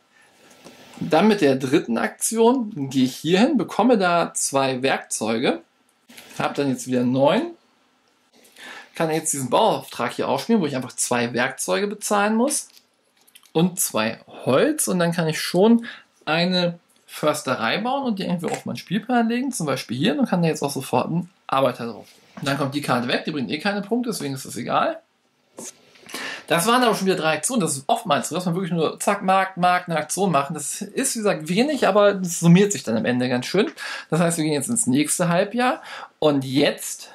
Dann mit der dritten Aktion gehe ich hier hin, bekomme da zwei Werkzeuge, habe dann jetzt wieder neun. Kann jetzt diesen Bauauftrag hier ausspielen, wo ich einfach zwei Werkzeuge bezahlen muss und zwei Holz. Und dann kann ich schon eine Försterei bauen und die irgendwie auf meinen Spielplan legen, zum Beispiel hier. Und kann da jetzt auch sofort einen Arbeiter drauf. Und dann kommt die Karte weg, die bringt eh keine Punkte, deswegen ist das egal. Das waren aber schon wieder drei Aktionen. Das ist oftmals so, dass man wirklich nur zack, Markt, Markt, eine Aktion machen. Das ist, wie gesagt, wenig, aber das summiert sich dann am Ende ganz schön. Das heißt, wir gehen jetzt ins nächste Halbjahr und jetzt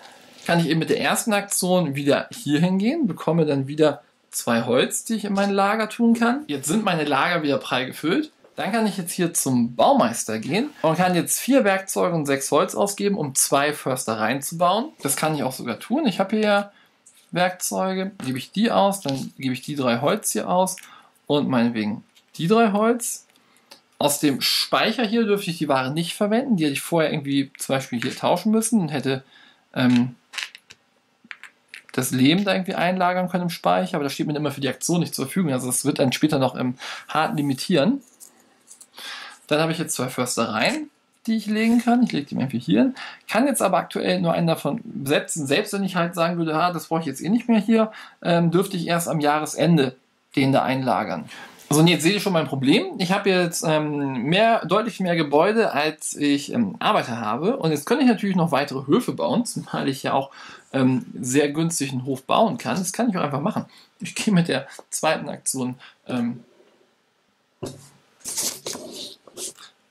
kann ich eben mit der ersten Aktion wieder hier hingehen, bekomme dann wieder zwei Holz, die ich in mein Lager tun kann. Jetzt sind meine Lager wieder prall gefüllt. Dann kann ich jetzt hier zum Baumeister gehen und kann jetzt vier Werkzeuge und sechs Holz ausgeben, um zwei Förstereien zu bauen. Das kann ich auch sogar tun. Ich habe hier Werkzeuge, gebe ich die aus, dann gebe ich die drei Holz hier aus und meinetwegen die drei Holz. Aus dem Speicher hier dürfte ich die Ware nicht verwenden. Die hätte ich vorher irgendwie zum Beispiel hier tauschen müssen und hätte... Ähm, das Lehm da irgendwie einlagern können im Speicher, aber das steht mir immer für die Aktion nicht zur Verfügung. Also das wird dann später noch im Hart limitieren. Dann habe ich jetzt zwei Förstereien, die ich legen kann. Ich lege die mir irgendwie hier hin. Kann jetzt aber aktuell nur einen davon besetzen. Selbst wenn ich halt sagen würde, ha, das brauche ich jetzt eh nicht mehr hier, ähm, dürfte ich erst am Jahresende den da einlagern. So, und jetzt seht ihr schon mein Problem. Ich habe jetzt ähm, mehr, deutlich mehr Gebäude, als ich ähm, Arbeiter habe. Und jetzt könnte ich natürlich noch weitere Höfe bauen, zumal ich ja auch ähm, sehr günstig einen Hof bauen kann. Das kann ich auch einfach machen. Ich gehe mit der zweiten Aktion ähm,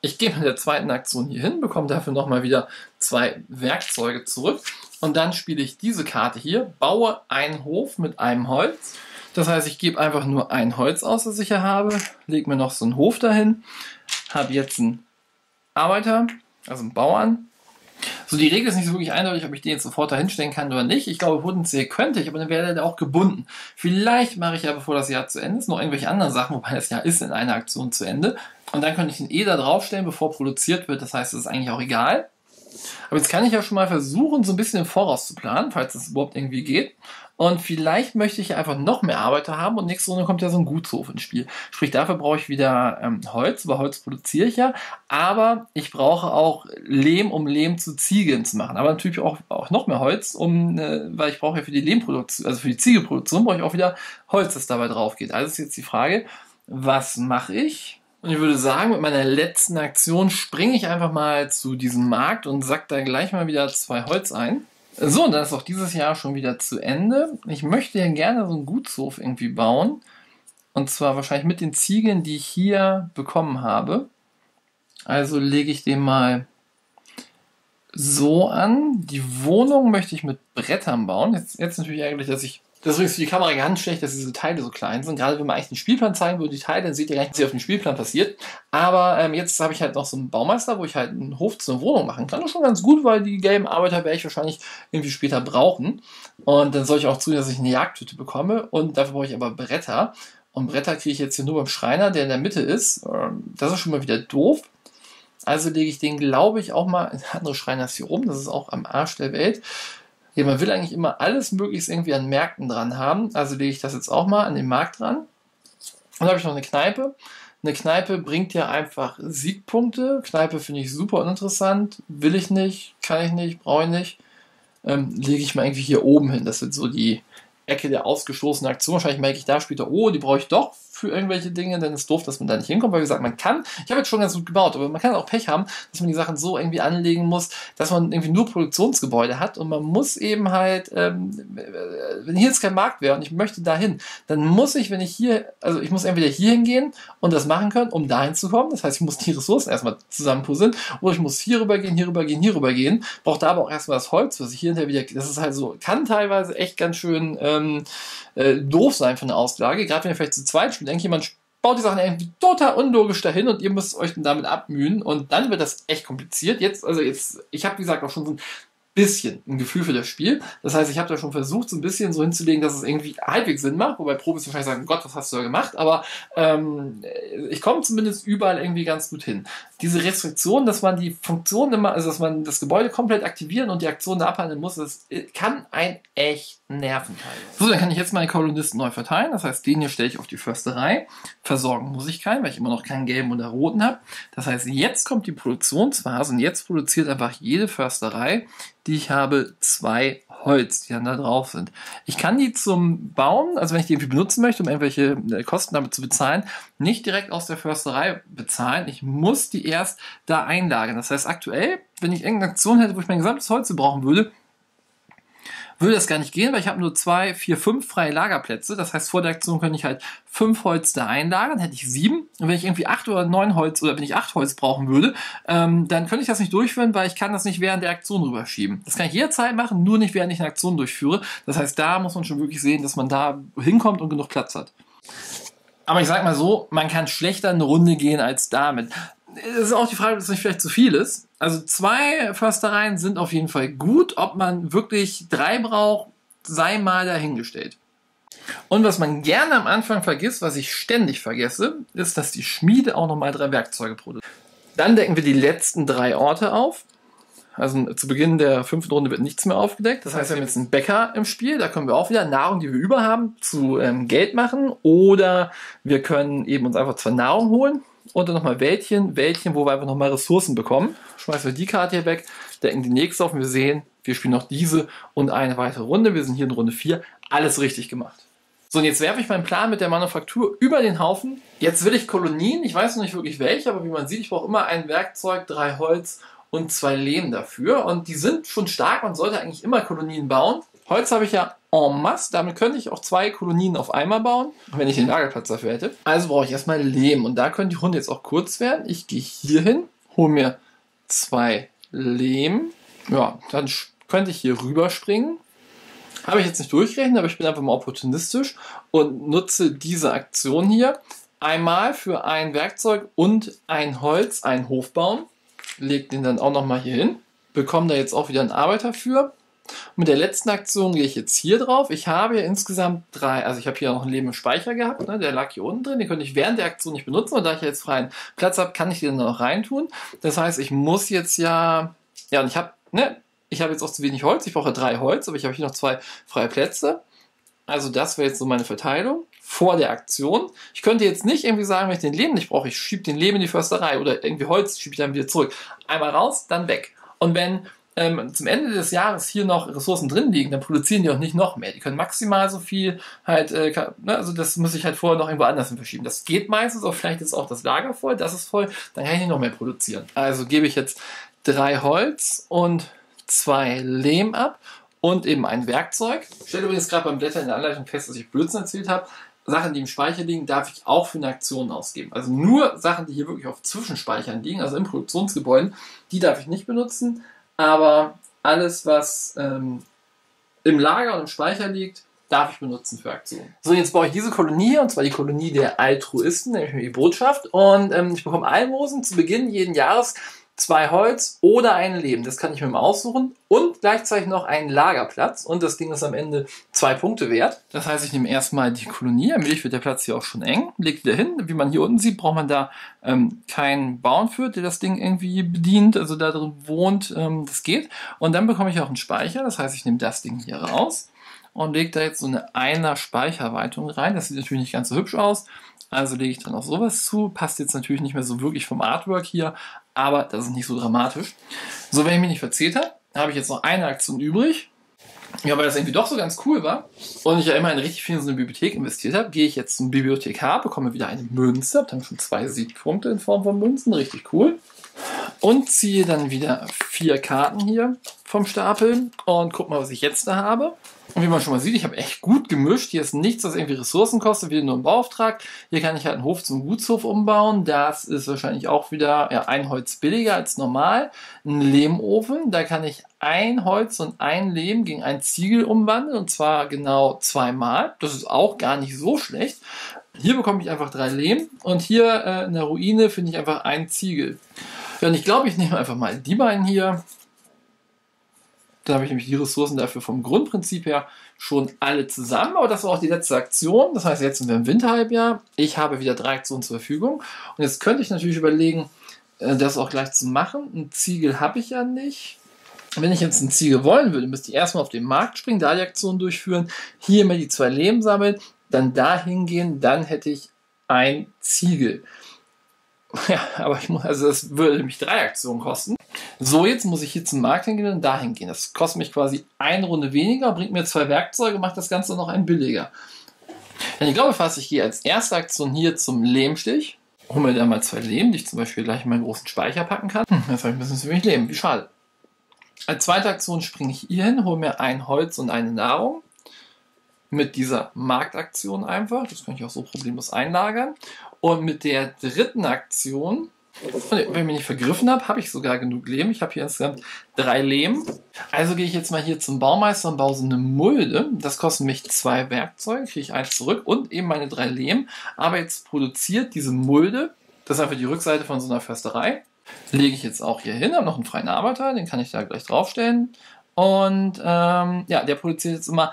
Ich gehe mit der zweiten Aktion hier hin, bekomme dafür nochmal wieder zwei Werkzeuge zurück und dann spiele ich diese Karte hier, baue einen Hof mit einem Holz. Das heißt, ich gebe einfach nur ein Holz aus, das ich hier habe, lege mir noch so einen Hof dahin, habe jetzt einen Arbeiter, also einen Bauern. So, die Regel ist nicht so wirklich eindeutig, ob ich den jetzt sofort dahin stellen kann oder nicht. Ich glaube, potenziell könnte ich, aber dann wäre der auch gebunden. Vielleicht mache ich ja, bevor das Jahr zu Ende ist, noch irgendwelche anderen Sachen, wobei das Jahr ist in einer Aktion zu Ende. Und dann könnte ich ihn eh da draufstellen, bevor produziert wird. Das heißt, es ist eigentlich auch egal. Aber jetzt kann ich ja schon mal versuchen, so ein bisschen im Voraus zu planen, falls das überhaupt irgendwie geht. Und vielleicht möchte ich einfach noch mehr Arbeiter haben und nächste Runde kommt ja so ein Gutshof ins Spiel. Sprich, dafür brauche ich wieder ähm, Holz, weil Holz produziere ich ja, aber ich brauche auch Lehm, um Lehm zu Ziegeln zu machen. Aber natürlich auch, auch noch mehr Holz, um, äh, weil ich brauche ja für die Lehmproduktion, also für die Ziegelproduktion brauche ich auch wieder Holz, das dabei drauf geht. Also ist jetzt die Frage, was mache ich? Und ich würde sagen, mit meiner letzten Aktion springe ich einfach mal zu diesem Markt und sack da gleich mal wieder zwei Holz ein. So, und dann ist auch dieses Jahr schon wieder zu Ende. Ich möchte ja gerne so einen Gutshof irgendwie bauen. Und zwar wahrscheinlich mit den Ziegeln, die ich hier bekommen habe. Also lege ich den mal so an. Die Wohnung möchte ich mit Brettern bauen. Jetzt, jetzt natürlich eigentlich, dass ich... Das ist übrigens für die Kamera ganz schlecht, dass diese Teile so klein sind. Gerade wenn man eigentlich den Spielplan zeigen würde, die Teile, dann seht ihr gleich, was hier auf dem Spielplan passiert. Aber ähm, jetzt habe ich halt noch so einen Baumeister, wo ich halt einen Hof zu einer Wohnung machen kann. Das ist schon ganz gut, weil die gelben Arbeiter werde ich wahrscheinlich irgendwie später brauchen. Und dann soll ich auch zu, dass ich eine Jagdhütte bekomme. Und dafür brauche ich aber Bretter. Und Bretter kriege ich jetzt hier nur beim Schreiner, der in der Mitte ist. Das ist schon mal wieder doof. Also lege ich den, glaube ich, auch mal... Andere Schreiner ist hier oben, das ist auch am Arsch der Welt. Ja, man will eigentlich immer alles möglichst irgendwie an Märkten dran haben, also lege ich das jetzt auch mal an den Markt dran. Und dann habe ich noch eine Kneipe. Eine Kneipe bringt ja einfach Siegpunkte. Kneipe finde ich super uninteressant, will ich nicht, kann ich nicht, brauche ich nicht. Ähm, lege ich mal irgendwie hier oben hin, das wird so die Ecke der ausgestoßenen Aktion. Wahrscheinlich merke ich da später, oh, die brauche ich doch für irgendwelche Dinge, denn es ist doof, dass man da nicht hinkommt, weil wie gesagt, man kann, ich habe jetzt schon ganz gut gebaut, aber man kann auch Pech haben, dass man die Sachen so irgendwie anlegen muss, dass man irgendwie nur Produktionsgebäude hat und man muss eben halt, ähm, wenn hier jetzt kein Markt wäre und ich möchte dahin, dann muss ich, wenn ich hier, also ich muss entweder hier hingehen und das machen können, um dahin zu kommen, das heißt, ich muss die Ressourcen erstmal zusammenpuzzeln oder ich muss hier rübergehen, hier rübergehen, hier rübergehen, brauche da aber auch erstmal das Holz, was ich hier hinterher wieder, das ist halt so, kann teilweise echt ganz schön ähm, äh, doof sein von der Auslage, gerade wenn ihr vielleicht zu zweit spielt. Denke, jemand baut die Sachen irgendwie total unlogisch dahin und ihr müsst euch dann damit abmühen und dann wird das echt kompliziert. Jetzt, also jetzt, ich habe wie gesagt auch schon so ein bisschen ein Gefühl für das Spiel. Das heißt, ich habe da schon versucht, so ein bisschen so hinzulegen, dass es irgendwie halbwegs Sinn macht, wobei Profis wahrscheinlich sagen, Gott, was hast du da gemacht? Aber ähm, ich komme zumindest überall irgendwie ganz gut hin. Diese Restriktion, dass man die Funktion immer, also dass man das Gebäude komplett aktivieren und die Aktion da abhandeln muss, das kann ein echt nerven. So, dann kann ich jetzt meine Kolonisten neu verteilen. Das heißt, den hier stelle ich auf die Försterei. Versorgen muss ich keinen, weil ich immer noch keinen gelben oder roten habe. Das heißt, jetzt kommt die Produktionsphase und jetzt produziert einfach jede Försterei, die ich habe, zwei Holz, die dann da drauf sind. Ich kann die zum Bauen, also wenn ich die irgendwie benutzen möchte, um irgendwelche Kosten damit zu bezahlen, nicht direkt aus der Försterei bezahlen. Ich muss die erst da einlagern. Das heißt, aktuell, wenn ich irgendeine Aktion hätte, wo ich mein gesamtes Holz brauchen würde, würde das gar nicht gehen, weil ich habe nur zwei, vier, fünf freie Lagerplätze. Das heißt, vor der Aktion könnte ich halt fünf Holz da einlagern, hätte ich sieben. Und wenn ich irgendwie acht oder neun Holz oder wenn ich acht Holz brauchen würde, ähm, dann könnte ich das nicht durchführen, weil ich kann das nicht während der Aktion rüberschieben. Das kann ich jederzeit machen, nur nicht während ich eine Aktion durchführe. Das heißt, da muss man schon wirklich sehen, dass man da hinkommt und genug Platz hat. Aber ich sag mal so, man kann schlechter eine Runde gehen als damit. Es ist auch die Frage, ob das nicht vielleicht zu viel ist. Also zwei Förstereien sind auf jeden Fall gut. Ob man wirklich drei braucht, sei mal dahingestellt. Und was man gerne am Anfang vergisst, was ich ständig vergesse, ist, dass die Schmiede auch nochmal drei Werkzeuge produziert. Dann decken wir die letzten drei Orte auf. Also zu Beginn der fünften Runde wird nichts mehr aufgedeckt. Das heißt, wir haben jetzt einen Bäcker im Spiel. Da können wir auch wieder Nahrung, die wir über haben, zu ähm, Geld machen. Oder wir können eben uns einfach zwar Nahrung holen. Und dann nochmal Wäldchen, Wäldchen, wo wir einfach nochmal Ressourcen bekommen. Schmeißen wir die Karte hier weg, decken die nächste auf und wir sehen, wir spielen noch diese und eine weitere Runde. Wir sind hier in Runde vier. Alles richtig gemacht. So, und jetzt werfe ich meinen Plan mit der Manufaktur über den Haufen. Jetzt will ich Kolonien, ich weiß noch nicht wirklich welche, aber wie man sieht, ich brauche immer ein Werkzeug, drei Holz und zwei Lehm dafür. Und die sind schon stark, man sollte eigentlich immer Kolonien bauen. Holz habe ich ja en masse. Damit könnte ich auch zwei Kolonien auf einmal bauen, wenn ich den Lagerplatz dafür hätte. Also brauche ich erstmal Lehm. Und da können die Hunde jetzt auch kurz werden. Ich gehe hier hin, hole mir zwei Lehm. Ja, dann könnte ich hier rüberspringen. Habe ich jetzt nicht durchgerechnet, aber ich bin einfach mal opportunistisch und nutze diese Aktion hier. Einmal für ein Werkzeug und ein Holz, einen Hof bauen. Leg den dann auch nochmal hier hin. Bekomme da jetzt auch wieder einen Arbeiter für. Mit der letzten Aktion gehe ich jetzt hier drauf. Ich habe ja insgesamt drei, also ich habe hier noch ein Leben im Speicher gehabt, ne? Der lag hier unten drin, den könnte ich während der Aktion nicht benutzen, und da ich jetzt freien Platz habe, kann ich den noch reintun. Das heißt, ich muss jetzt ja, ja, und ich habe, ne, ich habe jetzt auch zu wenig Holz, ich brauche drei Holz, aber ich habe hier noch zwei freie Plätze. Also das wäre jetzt so meine Verteilung vor der Aktion. Ich könnte jetzt nicht irgendwie sagen, wenn ich den Lehm nicht brauche, ich schiebe den Lehm in die Försterei oder irgendwie Holz schiebe ich dann wieder zurück. Einmal raus, dann weg. Und wenn ähm, zum Ende des Jahres hier noch Ressourcen drin liegen, dann produzieren die auch nicht noch mehr. Die können maximal so viel halt, äh, kann, ne, also das muss ich halt vorher noch irgendwo anders hin verschieben. Das geht meistens, aber vielleicht ist auch das Lager voll, das ist voll, dann kann ich nicht noch mehr produzieren. Also gebe ich jetzt drei Holz und zwei Lehm ab. Und eben ein Werkzeug. Ich stelle übrigens gerade beim Blättern in der Anleitung fest, dass ich Blödsinn erzählt habe. Sachen, die im Speicher liegen, darf ich auch für eine Aktion ausgeben. Also nur Sachen, die hier wirklich auf Zwischenspeichern liegen, also in Produktionsgebäuden, die darf ich nicht benutzen. Aber alles, was ähm, im Lager und im Speicher liegt, darf ich benutzen für Aktionen. So, jetzt baue ich diese Kolonie, und zwar die Kolonie der Altruisten, nämlich die Botschaft. Und ähm, ich bekomme Almosen zu Beginn jeden Jahres. Zwei Holz oder ein Leben, das kann ich mir mal aussuchen, und gleichzeitig noch einen Lagerplatz, und das Ding ist am Ende zwei Punkte wert. Das heißt, ich nehme erstmal die Kolonie, damit wird der Platz hier auch schon eng, legt wieder hin. Wie man hier unten sieht, braucht man da ähm, keinen Bauern für, der das Ding irgendwie bedient, also da drin wohnt, ähm, das geht. Und dann bekomme ich auch einen Speicher, das heißt, ich nehme das Ding hier raus und lege da jetzt so eine einer Speicherweitung rein. Das sieht natürlich nicht ganz so hübsch aus, also lege ich dann auch sowas zu, passt jetzt natürlich nicht mehr so wirklich vom Artwork hier, aber das ist nicht so dramatisch. So, wenn ich mich nicht verzählt habe, habe ich jetzt noch eine Aktion übrig. Ja, weil das irgendwie doch so ganz cool war und ich ja immerhin richtig viel in so eine Bibliothek investiert habe, gehe ich jetzt zum Bibliothekar, bekomme wieder eine Münze, habe dann schon zwei Siegpunkte in Form von Münzen, richtig cool. Und ziehe dann wieder vier Karten hier vom Stapel und guck mal, was ich jetzt da habe. Und wie man schon mal sieht, ich habe echt gut gemischt. Hier ist nichts, was irgendwie Ressourcen kostet, wieder nur ein Bauauftrag. Hier kann ich halt einen Hof zum Gutshof umbauen. Das ist wahrscheinlich auch wieder ja, ein Holz billiger als normal. Ein Lehmofen, da kann ich ein Holz und ein Lehm gegen ein Ziegel umwandeln. Und zwar genau zweimal. Das ist auch gar nicht so schlecht. Hier bekomme ich einfach drei Lehm. Und hier äh, in der Ruine finde ich einfach ein Ziegel. Ja, und ich glaube, ich nehme einfach mal die beiden hier. Dann habe ich nämlich die Ressourcen dafür vom Grundprinzip her schon alle zusammen. Aber das war auch die letzte Aktion. Das heißt, jetzt sind wir im Winterhalbjahr. Ich habe wieder drei Aktionen zur Verfügung. Und jetzt könnte ich natürlich überlegen, das auch gleich zu machen. Ein Ziegel habe ich ja nicht. Wenn ich jetzt einen Ziegel wollen würde, müsste ich erstmal auf den Markt springen, da die Aktion durchführen, hier mir die zwei Lehm sammeln, dann da hingehen, dann hätte ich ein Ziegel. Ja, aber ich muss, also das würde mich drei Aktionen kosten. So, jetzt muss ich hier zum Markt hingehen und dahin gehen. Das kostet mich quasi eine Runde weniger, bringt mir zwei Werkzeuge, macht das Ganze noch ein billiger. Denn ich glaube fast, ich gehe als erste Aktion hier zum Lehmstich. Hol mir da mal zwei Lehm, die ich zum Beispiel gleich in meinen großen Speicher packen kann. Hm, jetzt habe ich ein bisschen zu wenig Lehm, wie schade. Als zweite Aktion springe ich hier hin, hole mir ein Holz und eine Nahrung. Mit dieser Marktaktion einfach. Das kann ich auch so problemlos einlagern. Und mit der dritten Aktion, wenn ich mich nicht vergriffen habe, habe ich sogar genug Lehm. Ich habe hier insgesamt drei Lehm. Also gehe ich jetzt mal hier zum Baumeister und baue so eine Mulde. Das kostet mich zwei Werkzeuge, kriege ich eins zurück und eben meine drei Lehm. Aber jetzt produziert diese Mulde, das ist einfach die Rückseite von so einer Försterei, lege ich jetzt auch hier hin, habe noch einen freien Arbeiter, den kann ich da gleich draufstellen. Und ähm, ja, der produziert jetzt immer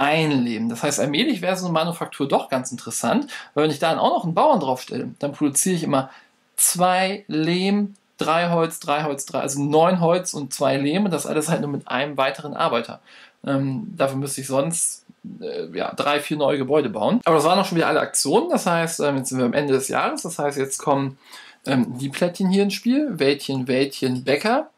ein Lehm. Das heißt, allmählich wäre so eine Manufaktur doch ganz interessant, weil wenn ich da auch noch einen Bauern draufstelle, dann produziere ich immer zwei Lehm, drei Holz, drei Holz, drei, also neun Holz und zwei Lehm, und das alles halt nur mit einem weiteren Arbeiter. Ähm, dafür müsste ich sonst äh, ja, drei, vier neue Gebäude bauen. Aber das waren auch schon wieder alle Aktionen, das heißt, ähm, jetzt sind wir am Ende des Jahres, das heißt, jetzt kommen ähm, die Plättchen hier ins Spiel, Wäldchen, Wäldchen, Bäcker.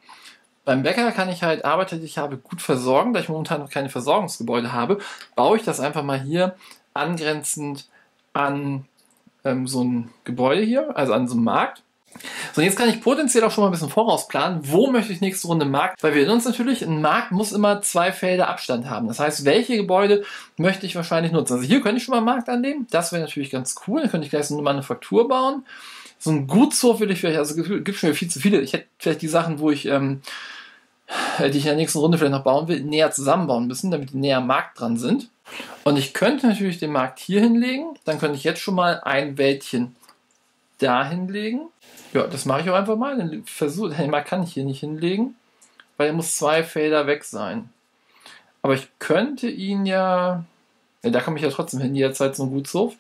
Beim Bäcker kann ich halt Arbeiter, die ich habe, gut versorgen. Da ich momentan noch keine Versorgungsgebäude habe, baue ich das einfach mal hier angrenzend an ähm, so ein Gebäude hier, also an so einem Markt. So, jetzt kann ich potenziell auch schon mal ein bisschen vorausplanen, wo möchte ich nächste Runde Markt, weil wir erinnern uns natürlich, ein Markt muss immer zwei Felder Abstand haben. Das heißt, welche Gebäude möchte ich wahrscheinlich nutzen? Also hier könnte ich schon mal einen Markt annehmen, das wäre natürlich ganz cool, dann könnte ich gleich so eine Manufaktur bauen. So ein Gutshof will ich vielleicht, also gibt es schon viel zu viele, ich hätte vielleicht die Sachen, wo ich, ähm, die ich in der nächsten Runde vielleicht noch bauen will, näher zusammenbauen müssen, damit die näher am Markt dran sind. Und ich könnte natürlich den Markt hier hinlegen, dann könnte ich jetzt schon mal ein Wäldchen da hinlegen. Ja, das mache ich auch einfach mal. Den Markt kann ich hier nicht hinlegen, weil er muss zwei Felder weg sein. Aber ich könnte ihn ja... ja, da komme ich ja trotzdem hin, jederzeit so ein Gutshof.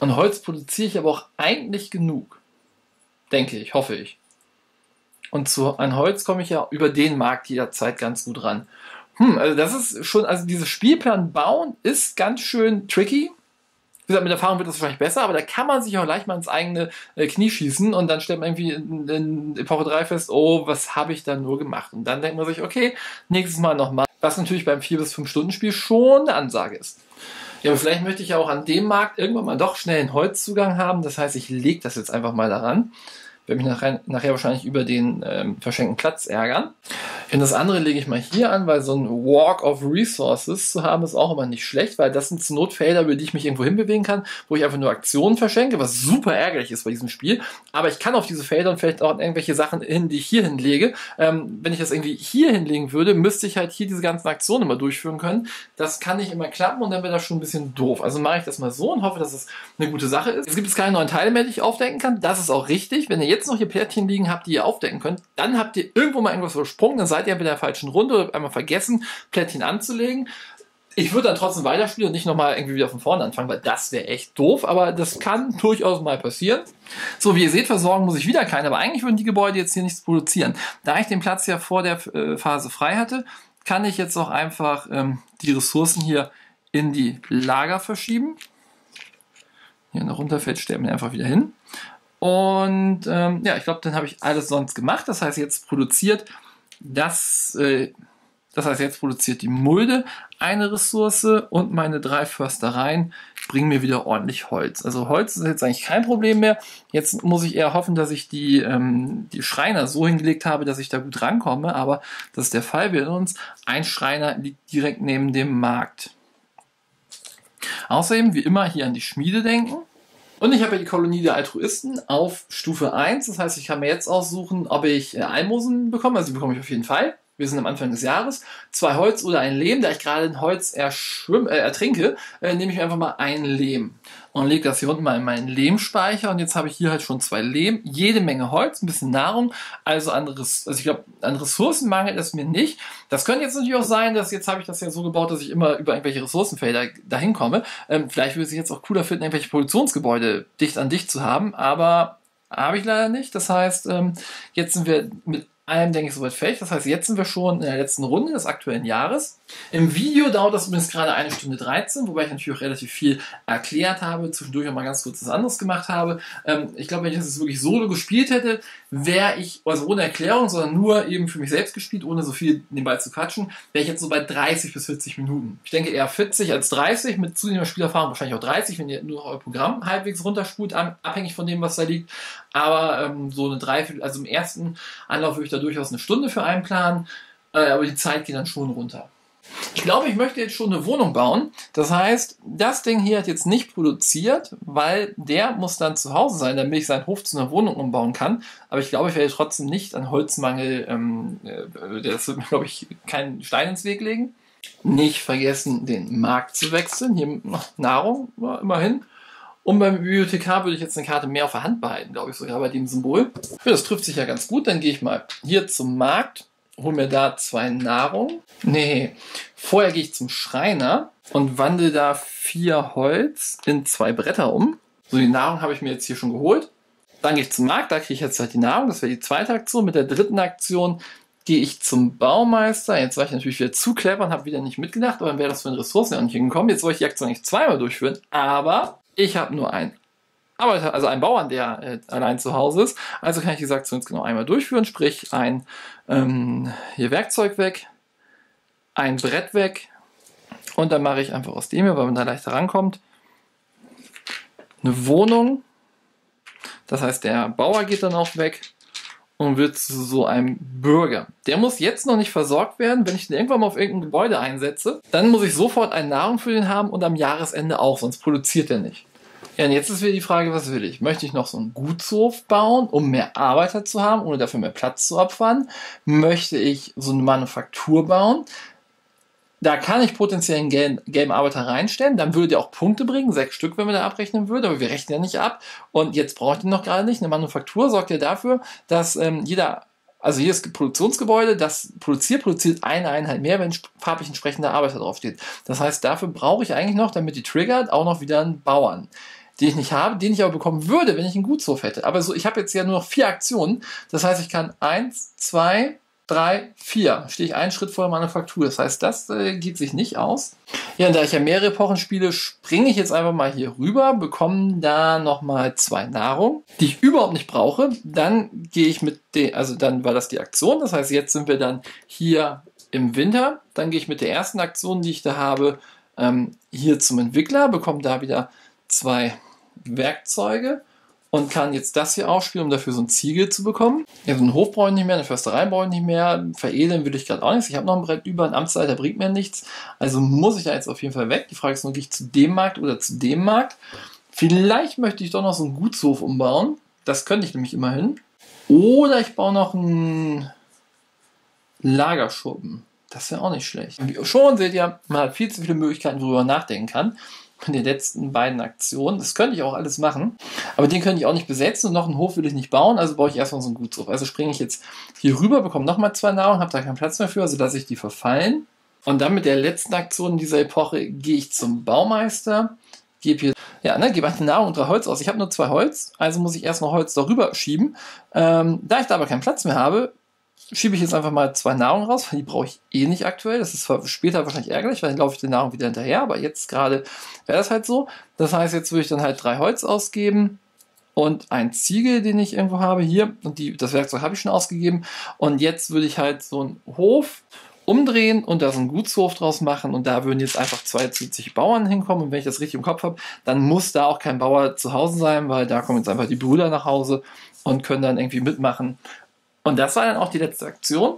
Und Holz produziere ich aber auch eigentlich genug. Denke ich, hoffe ich. Und zu, an Holz komme ich ja über den Markt jederzeit ganz gut ran. Hm, also das ist schon... also dieses Spielplan bauen ist ganz schön tricky. Wie gesagt, mit Erfahrung wird das wahrscheinlich besser, aber da kann man sich auch leicht mal ins eigene äh, Knie schießen und dann stellt man irgendwie in, in Epoche drei fest, oh, was habe ich da nur gemacht? Und dann denkt man sich, okay, nächstes Mal nochmal. Was natürlich beim vier bis fünf Stunden Spiel schon eine Ansage ist. Ja, aber vielleicht möchte ich ja auch an dem Markt irgendwann mal doch schnell einen Holzzugang haben. Das heißt, ich lege das jetzt einfach mal daran. Werde mich nachher, nachher wahrscheinlich über den ähm, verschenkten Platz ärgern. Und das andere lege ich mal hier an, weil so ein Walk of Resources zu haben ist auch immer nicht schlecht, weil das sind zur Not Felder, über die ich mich irgendwo hinbewegen kann, wo ich einfach nur Aktionen verschenke, was super ärgerlich ist bei diesem Spiel. Aber ich kann auf diese Felder und vielleicht auch irgendwelche Sachen hin, die ich hier hinlege. Ähm, wenn ich das irgendwie hier hinlegen würde, müsste ich halt hier diese ganzen Aktionen immer durchführen können. Das kann nicht immer klappen und dann wäre das schon ein bisschen doof. Also mache ich das mal so und hoffe, dass es eine gute Sache ist. Es gibt jetzt keine neuen Teile mehr, die ich aufdecken kann. Das ist auch richtig. Wenn ihr jetzt noch hier Pärtchen liegen habt, die ihr aufdecken könnt, dann habt ihr irgendwo mal irgendwas übersprungen, dann seid ihr entweder in der falschen Runde oder einmal vergessen, Plättchen anzulegen. Ich würde dann trotzdem weiterspielen und nicht nochmal irgendwie wieder von vorne anfangen, weil das wäre echt doof, aber das kann durchaus mal passieren. So, wie ihr seht, versorgen muss ich wieder keinen, aber eigentlich würden die Gebäude jetzt hier nichts produzieren. Da ich den Platz ja vor der äh, Phase frei hatte, kann ich jetzt auch einfach ähm, die Ressourcen hier in die Lager verschieben. Hier nach runter fällt, sterben wir einfach wieder hin. Und ähm, ja, ich glaube, dann habe ich alles sonst gemacht. Das heißt, jetzt produziert das, äh, das heißt, jetzt produziert die Mulde eine Ressource und meine drei Förstereien bringen mir wieder ordentlich Holz. Also Holz ist jetzt eigentlich kein Problem mehr. Jetzt muss ich eher hoffen, dass ich die, ähm, die Schreiner so hingelegt habe, dass ich da gut rankomme. Aber das ist der Fall bei uns. Ein Schreiner liegt direkt neben dem Markt. Außerdem, wie immer, hier an die Schmiede denken. Und ich habe ja die Kolonie der Altruisten auf Stufe eins. Das heißt, ich kann mir jetzt aussuchen, ob ich Almosen bekomme. Also die bekomme ich auf jeden Fall. Wir sind am Anfang des Jahres. Zwei Holz oder ein Lehm. Da ich gerade ein Holz erschwimm, äh, ertrinke, äh, nehme ich einfach mal ein Lehm. Und lege das hier unten mal in meinen Lehmspeicher. Und jetzt habe ich hier halt schon zwei Lehm. Jede Menge Holz, ein bisschen Nahrung. Also, anderes, also ich glaube, an Ressourcen mangelt es mir nicht. Das könnte jetzt natürlich auch sein, dass jetzt habe ich das ja so gebaut, dass ich immer über irgendwelche Ressourcenfelder dahin komme. Ähm, vielleicht würde es sich jetzt auch cooler finden, irgendwelche Produktionsgebäude dicht an dicht zu haben. Aber habe ich leider nicht. Das heißt, ähm, jetzt sind wir mit allem, denke ich, soweit fertig. Das heißt, jetzt sind wir schon in der letzten Runde des aktuellen Jahres. Im Video dauert das übrigens gerade eine Stunde dreizehn, wobei ich natürlich auch relativ viel erklärt habe, zwischendurch auch mal ganz kurz was anderes gemacht habe. Ähm, ich glaube, wenn ich das jetzt wirklich solo gespielt hätte, wäre ich, also ohne Erklärung, sondern nur eben für mich selbst gespielt, ohne so viel nebenbei zu quatschen, wäre ich jetzt so bei dreißig bis vierzig Minuten. Ich denke eher vierzig als dreißig, mit zunehmender Spielerfahrung wahrscheinlich auch dreißig, wenn ihr nur euer Programm halbwegs runterspult, abhängig von dem, was da liegt. Aber ähm, so eine Dreiviertel, also im ersten Anlauf würde ich da durchaus eine Stunde für einplanen, äh, aber die Zeit geht dann schon runter. Ich glaube, ich möchte jetzt schon eine Wohnung bauen. Das heißt, das Ding hier hat jetzt nicht produziert, weil der muss dann zu Hause sein, damit ich seinen Hof zu einer Wohnung umbauen kann. Aber ich glaube, ich werde trotzdem nicht an Holzmangel, ähm, das wird mir, glaube ich, keinen Stein ins Weg legen. Nicht vergessen, den Markt zu wechseln. Hier Nahrung, ja, immerhin. Und beim Bibliothekar würde ich jetzt eine Karte mehr auf der Hand behalten, glaube ich sogar bei dem Symbol. Ja, das trifft sich ja ganz gut. Dann gehe ich mal hier zum Markt. Hol mir da zwei Nahrung. Nee, vorher gehe ich zum Schreiner und wandle da vier Holz in zwei Bretter um. So, die Nahrung habe ich mir jetzt hier schon geholt. Dann gehe ich zum Markt, da kriege ich jetzt halt die Nahrung. Das wäre die zweite Aktion. Mit der dritten Aktion gehe ich zum Baumeister. Jetzt war ich natürlich wieder zu clever und habe wieder nicht mitgedacht, aber dann wäre das für den Ressourcen ja auch nicht hingekommen. Jetzt wollte ich die Aktion nicht zweimal durchführen, aber ich habe nur einen Arbeiter, also einen Bauern, der äh, allein zu Hause ist. Also kann ich die Aktion jetzt genau einmal durchführen, sprich ein ähm, hier Werkzeug weg, ein Brett weg und dann mache ich einfach aus dem hier, weil man da leichter rankommt, eine Wohnung. Das heißt, der Bauer geht dann auch weg und wird zu so einem Bürger. Der muss jetzt noch nicht versorgt werden. Wenn ich den irgendwann mal auf irgendein Gebäude einsetze, dann muss ich sofort eine Nahrung für den haben und am Jahresende auch, sonst produziert er nicht. Ja, und jetzt ist wieder die Frage, was will ich? Möchte ich noch so einen Gutshof bauen, um mehr Arbeiter zu haben, ohne dafür mehr Platz zu opfern? Möchte ich so eine Manufaktur bauen? Da kann ich potenziell einen Game-Arbeiter reinstellen, dann würde der auch Punkte bringen, sechs Stück, wenn wir da abrechnen würden, aber wir rechnen ja nicht ab. Und jetzt brauche ich den noch gerade nicht. Eine Manufaktur sorgt ja dafür, dass ähm, jeder, also jedes Produktionsgebäude, das produziert, produziert eine Einheit mehr, wenn farblich entsprechender Arbeiter draufsteht. Das heißt, dafür brauche ich eigentlich noch, damit die triggert, auch noch wieder einen Bauern, den ich nicht habe, den ich aber bekommen würde, wenn ich einen Gutshof hätte. Aber so, ich habe jetzt ja nur noch vier Aktionen. Das heißt, ich kann eins, zwei... drei, vier, stehe ich einen Schritt vor der Manufaktur. Das heißt, das äh, geht sich nicht aus. Ja, und da ich ja mehrere Epochen spiele, springe ich jetzt einfach mal hier rüber, bekomme da nochmal zwei Nahrung, die ich überhaupt nicht brauche. Dann gehe ich mit der, also dann war das die Aktion. Das heißt, jetzt sind wir dann hier im Winter. Dann gehe ich mit der ersten Aktion, die ich da habe, ähm, hier zum Entwickler, bekomme da wieder zwei Werkzeuge. Und kann jetzt das hier aufspielen, um dafür so ein Ziegel zu bekommen. Ja, so einen Hof brauche ich nicht mehr, eine Försterei brauche ich nicht mehr, veredeln will ich gerade auch nichts. Ich habe noch ein Brett über, ein Amtsleiter bringt mir nichts. Also muss ich da jetzt auf jeden Fall weg. Die Frage ist nur, gehe ich zu dem Markt oder zu dem Markt? Vielleicht möchte ich doch noch so einen Gutshof umbauen. Das könnte ich nämlich immerhin. Oder ich baue noch einen Lagerschuppen. Das ist ja auch nicht schlecht. Schon seht ihr, man hat viel zu viele Möglichkeiten, worüber man nachdenken kann. In den letzten beiden Aktionen. Das könnte ich auch alles machen, aber den könnte ich auch nicht besetzen und noch einen Hof will ich nicht bauen, also baue ich erstmal so einen Gutshof. Also springe ich jetzt hier rüber, bekomme nochmal zwei Nahrung, habe da keinen Platz mehr für, also lasse ich die verfallen. Und dann mit der letzten Aktion in dieser Epoche gehe ich zum Baumeister, gebe hier, ja, ne, gebe eine Nahrung und drei Holz aus. Ich habe nur zwei Holz, also muss ich erst noch Holz darüber schieben. Ähm, da ich da aber keinen Platz mehr habe, schiebe ich jetzt einfach mal zwei Nahrung raus, weil die brauche ich eh nicht aktuell. Das ist später wahrscheinlich ärgerlich, weil dann laufe ich der Nahrung wieder hinterher, aber jetzt gerade wäre das halt so. Das heißt, jetzt würde ich dann halt drei Holz ausgeben und ein Ziegel, den ich irgendwo habe, hier. Und die, das Werkzeug habe ich schon ausgegeben. Und jetzt würde ich halt so einen Hof umdrehen und da so einen Gutshof draus machen und da würden jetzt einfach zweiundsiebzig Bauern hinkommen und wenn ich das richtig im Kopf habe, dann muss da auch kein Bauer zu Hause sein, weil da kommen jetzt einfach die Brüder nach Hause und können dann irgendwie mitmachen. Und das war dann auch die letzte Aktion.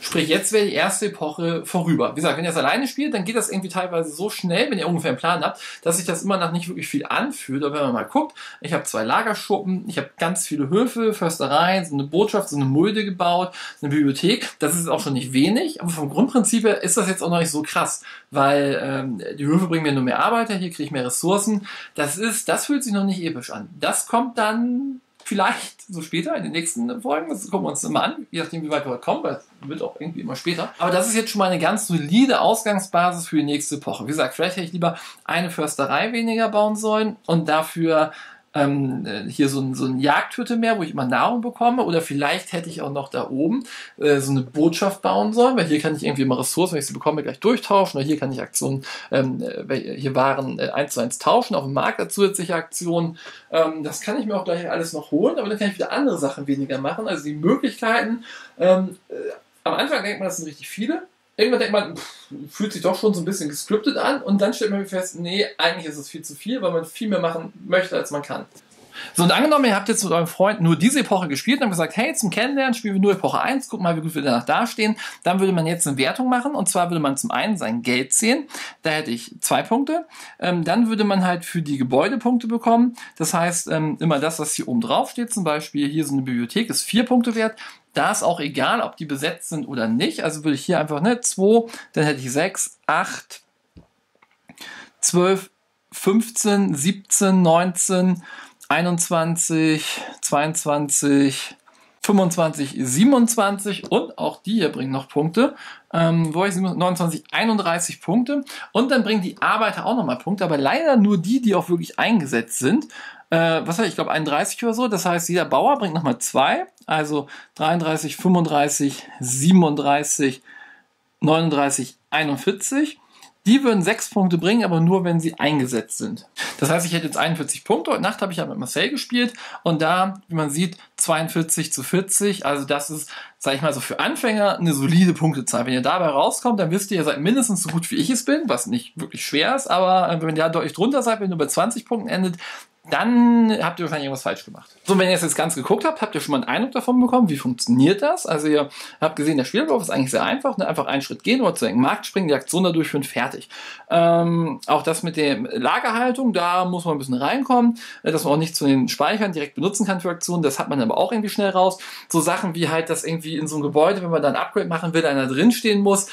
Sprich, jetzt wäre die erste Epoche vorüber. Wie gesagt, wenn ihr es alleine spielt, dann geht das irgendwie teilweise so schnell, wenn ihr ungefähr einen Plan habt, dass sich das immer nach nicht wirklich viel anfühlt. Aber wenn man mal guckt, ich habe zwei Lagerschuppen, ich habe ganz viele Höfe, Förstereien, so eine Botschaft, so eine Mulde gebaut, eine Bibliothek. Das ist auch schon nicht wenig, aber vom Grundprinzip her ist das jetzt auch noch nicht so krass, weil ähm, die Höfe bringen mir nur mehr Arbeiter, hier kriege ich mehr Ressourcen. Das ist, das fühlt sich noch nicht episch an. Das kommt dann... vielleicht so später in den nächsten Folgen, das gucken wir uns immer an, je nachdem wie weit wir kommen, weil es wird auch irgendwie immer später. Aber das ist jetzt schon mal eine ganz solide Ausgangsbasis für die nächste Epoche. Wie gesagt, vielleicht hätte ich lieber eine Försterei weniger bauen sollen und dafür ähm, hier so ein, so ein Jagdhütte mehr, wo ich immer Nahrung bekomme. Oder vielleicht hätte ich auch noch da oben äh, so eine Botschaft bauen sollen, weil hier kann ich irgendwie immer Ressourcen, wenn ich sie bekomme, gleich durchtauschen. Oder hier kann ich Aktionen, ähm, hier Waren äh, eins zu eins tauschen, auf dem Markt dazu zusätzliche Aktionen. Ähm, das kann ich mir auch gleich alles noch holen, aber dann kann ich wieder andere Sachen weniger machen. Also die Möglichkeiten, ähm, äh, am Anfang denkt man, das sind richtig viele. Irgendwann denkt man, pff, fühlt sich doch schon so ein bisschen gescriptet an und dann stellt man fest, nee, eigentlich ist es viel zu viel, weil man viel mehr machen möchte, als man kann. So, und angenommen, ihr habt jetzt mit eurem Freund nur diese Epoche gespielt und habt gesagt, hey, zum Kennenlernen spielen wir nur Epoche eins, guck mal, wie gut wir danach dastehen. Dann würde man jetzt eine Wertung machen und zwar würde man zum einen sein Geld sehen, da hätte ich zwei Punkte. Ähm, dann würde man halt für die Gebäude Punkte bekommen, das heißt, ähm, immer das, was hier oben drauf steht, zum Beispiel hier so eine Bibliothek, ist vier Punkte wert. Da ist auch egal, ob die besetzt sind oder nicht, also würde ich hier einfach, ne, zwei, dann hätte ich sechs, acht, zwölf, fünfzehn, siebzehn, neunzehn, einundzwanzig, zweiundzwanzig, fünfundzwanzig, siebenundzwanzig und auch die hier bringen noch Punkte. Ähm, wo ich neunundzwanzig, einunddreißig Punkte und dann bringen die Arbeiter auch nochmal Punkte, aber leider nur die, die auch wirklich eingesetzt sind. Äh, was heißt, ich glaube einunddreißig oder so, das heißt, jeder Bauer bringt nochmal zwei, also dreiunddreißig, fünfunddreißig, siebenunddreißig, neununddreißig, einundvierzig. Die würden sechs Punkte bringen, aber nur, wenn sie eingesetzt sind. Das heißt, ich hätte jetzt einundvierzig Punkte. Heute Nacht habe ich ja mit Marcel gespielt und da, wie man sieht, zweiundvierzig zu vierzig. Also das ist, sage ich mal so, für Anfänger eine solide Punktezahl. Wenn ihr dabei rauskommt, dann wisst ihr, ihr seid mindestens so gut wie ich es bin, was nicht wirklich schwer ist, aber wenn ihr da deutlich drunter seid, wenn ihr nur bei zwanzig Punkten endet, dann habt ihr wahrscheinlich irgendwas falsch gemacht. So, wenn ihr es jetzt ganz geguckt habt, habt ihr schon mal einen Eindruck davon bekommen, wie funktioniert das? Also ihr habt gesehen, der Spielablauf ist eigentlich sehr einfach, ne? Einfach einen Schritt gehen oder zu einem Markt springen, die Aktion da durchführen, fertig. Ähm, auch das mit der Lagerhaltung, da muss man ein bisschen reinkommen, dass man auch nicht zu den Speichern direkt benutzen kann für Aktionen, das hat man aber auch irgendwie schnell raus. So Sachen wie halt, dass irgendwie in so einem Gebäude, wenn man da ein Upgrade machen will, einer drinstehen muss,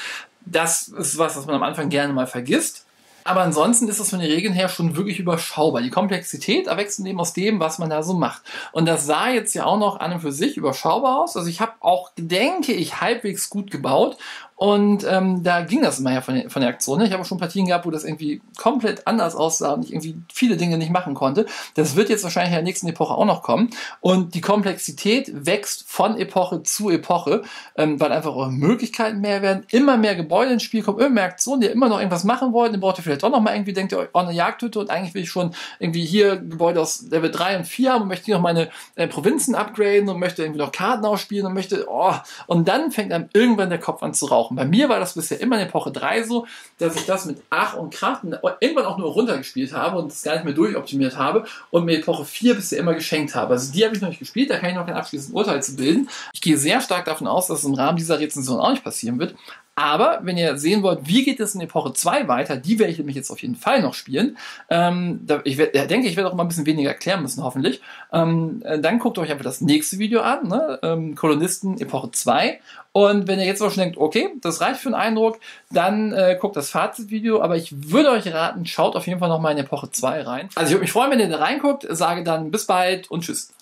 das ist was, was man am Anfang gerne mal vergisst. Aber ansonsten ist das von den Regeln her schon wirklich überschaubar. Die Komplexität erwächst eben aus dem, was man da so macht. Und das sah jetzt ja auch noch an und für sich überschaubar aus. Also ich habe auch, denke ich, halbwegs gut gebaut. Und ähm, da ging das immer ja von der, von der Aktion. Ne? Ich habe auch schon Partien gehabt, wo das irgendwie komplett anders aussah und ich irgendwie viele Dinge nicht machen konnte. Das wird jetzt wahrscheinlich in der nächsten Epoche auch noch kommen. Und die Komplexität wächst von Epoche zu Epoche, ähm, weil einfach eure Möglichkeiten mehr werden. Immer mehr Gebäude ins Spiel kommen, immer mehr Aktionen, die immer noch irgendwas machen wollen. Dann braucht ihr vielleicht auch nochmal irgendwie, denkt ihr, oh, eine Jagdhütte und eigentlich will ich schon irgendwie hier Gebäude aus Level drei und vier haben und möchte hier noch meine äh, Provinzen upgraden und möchte irgendwie noch Karten ausspielen und möchte, oh. Und dann fängt einem irgendwann der Kopf an zu rauchen. Bei mir war das bisher immer in Epoche drei so, dass ich das mit Ach und Kraft irgendwann auch nur runtergespielt habe und es gar nicht mehr durchoptimiert habe und mir Epoche vier bisher immer geschenkt habe. Also die habe ich noch nicht gespielt, da kann ich noch kein abschließendes Urteil zu bilden. Ich gehe sehr stark davon aus, dass es im Rahmen dieser Rezension auch nicht passieren wird. Aber wenn ihr sehen wollt, wie geht es in Epoche zwei weiter, die werde ich nämlich jetzt auf jeden Fall noch spielen. Ähm, ich denke, ich werde auch mal ein bisschen weniger erklären müssen, hoffentlich. Ähm, dann guckt euch einfach das nächste Video an, ne? ähm, Kolonisten Epoche zwei. Und wenn ihr jetzt auch schon denkt, okay, das reicht für einen Eindruck, dann äh, guckt das Fazitvideo. Aber ich würde euch raten, schaut auf jeden Fall nochmal in Epoche zwei rein. Also ich würde mich freuen, wenn ihr da reinguckt, sage dann bis bald und tschüss.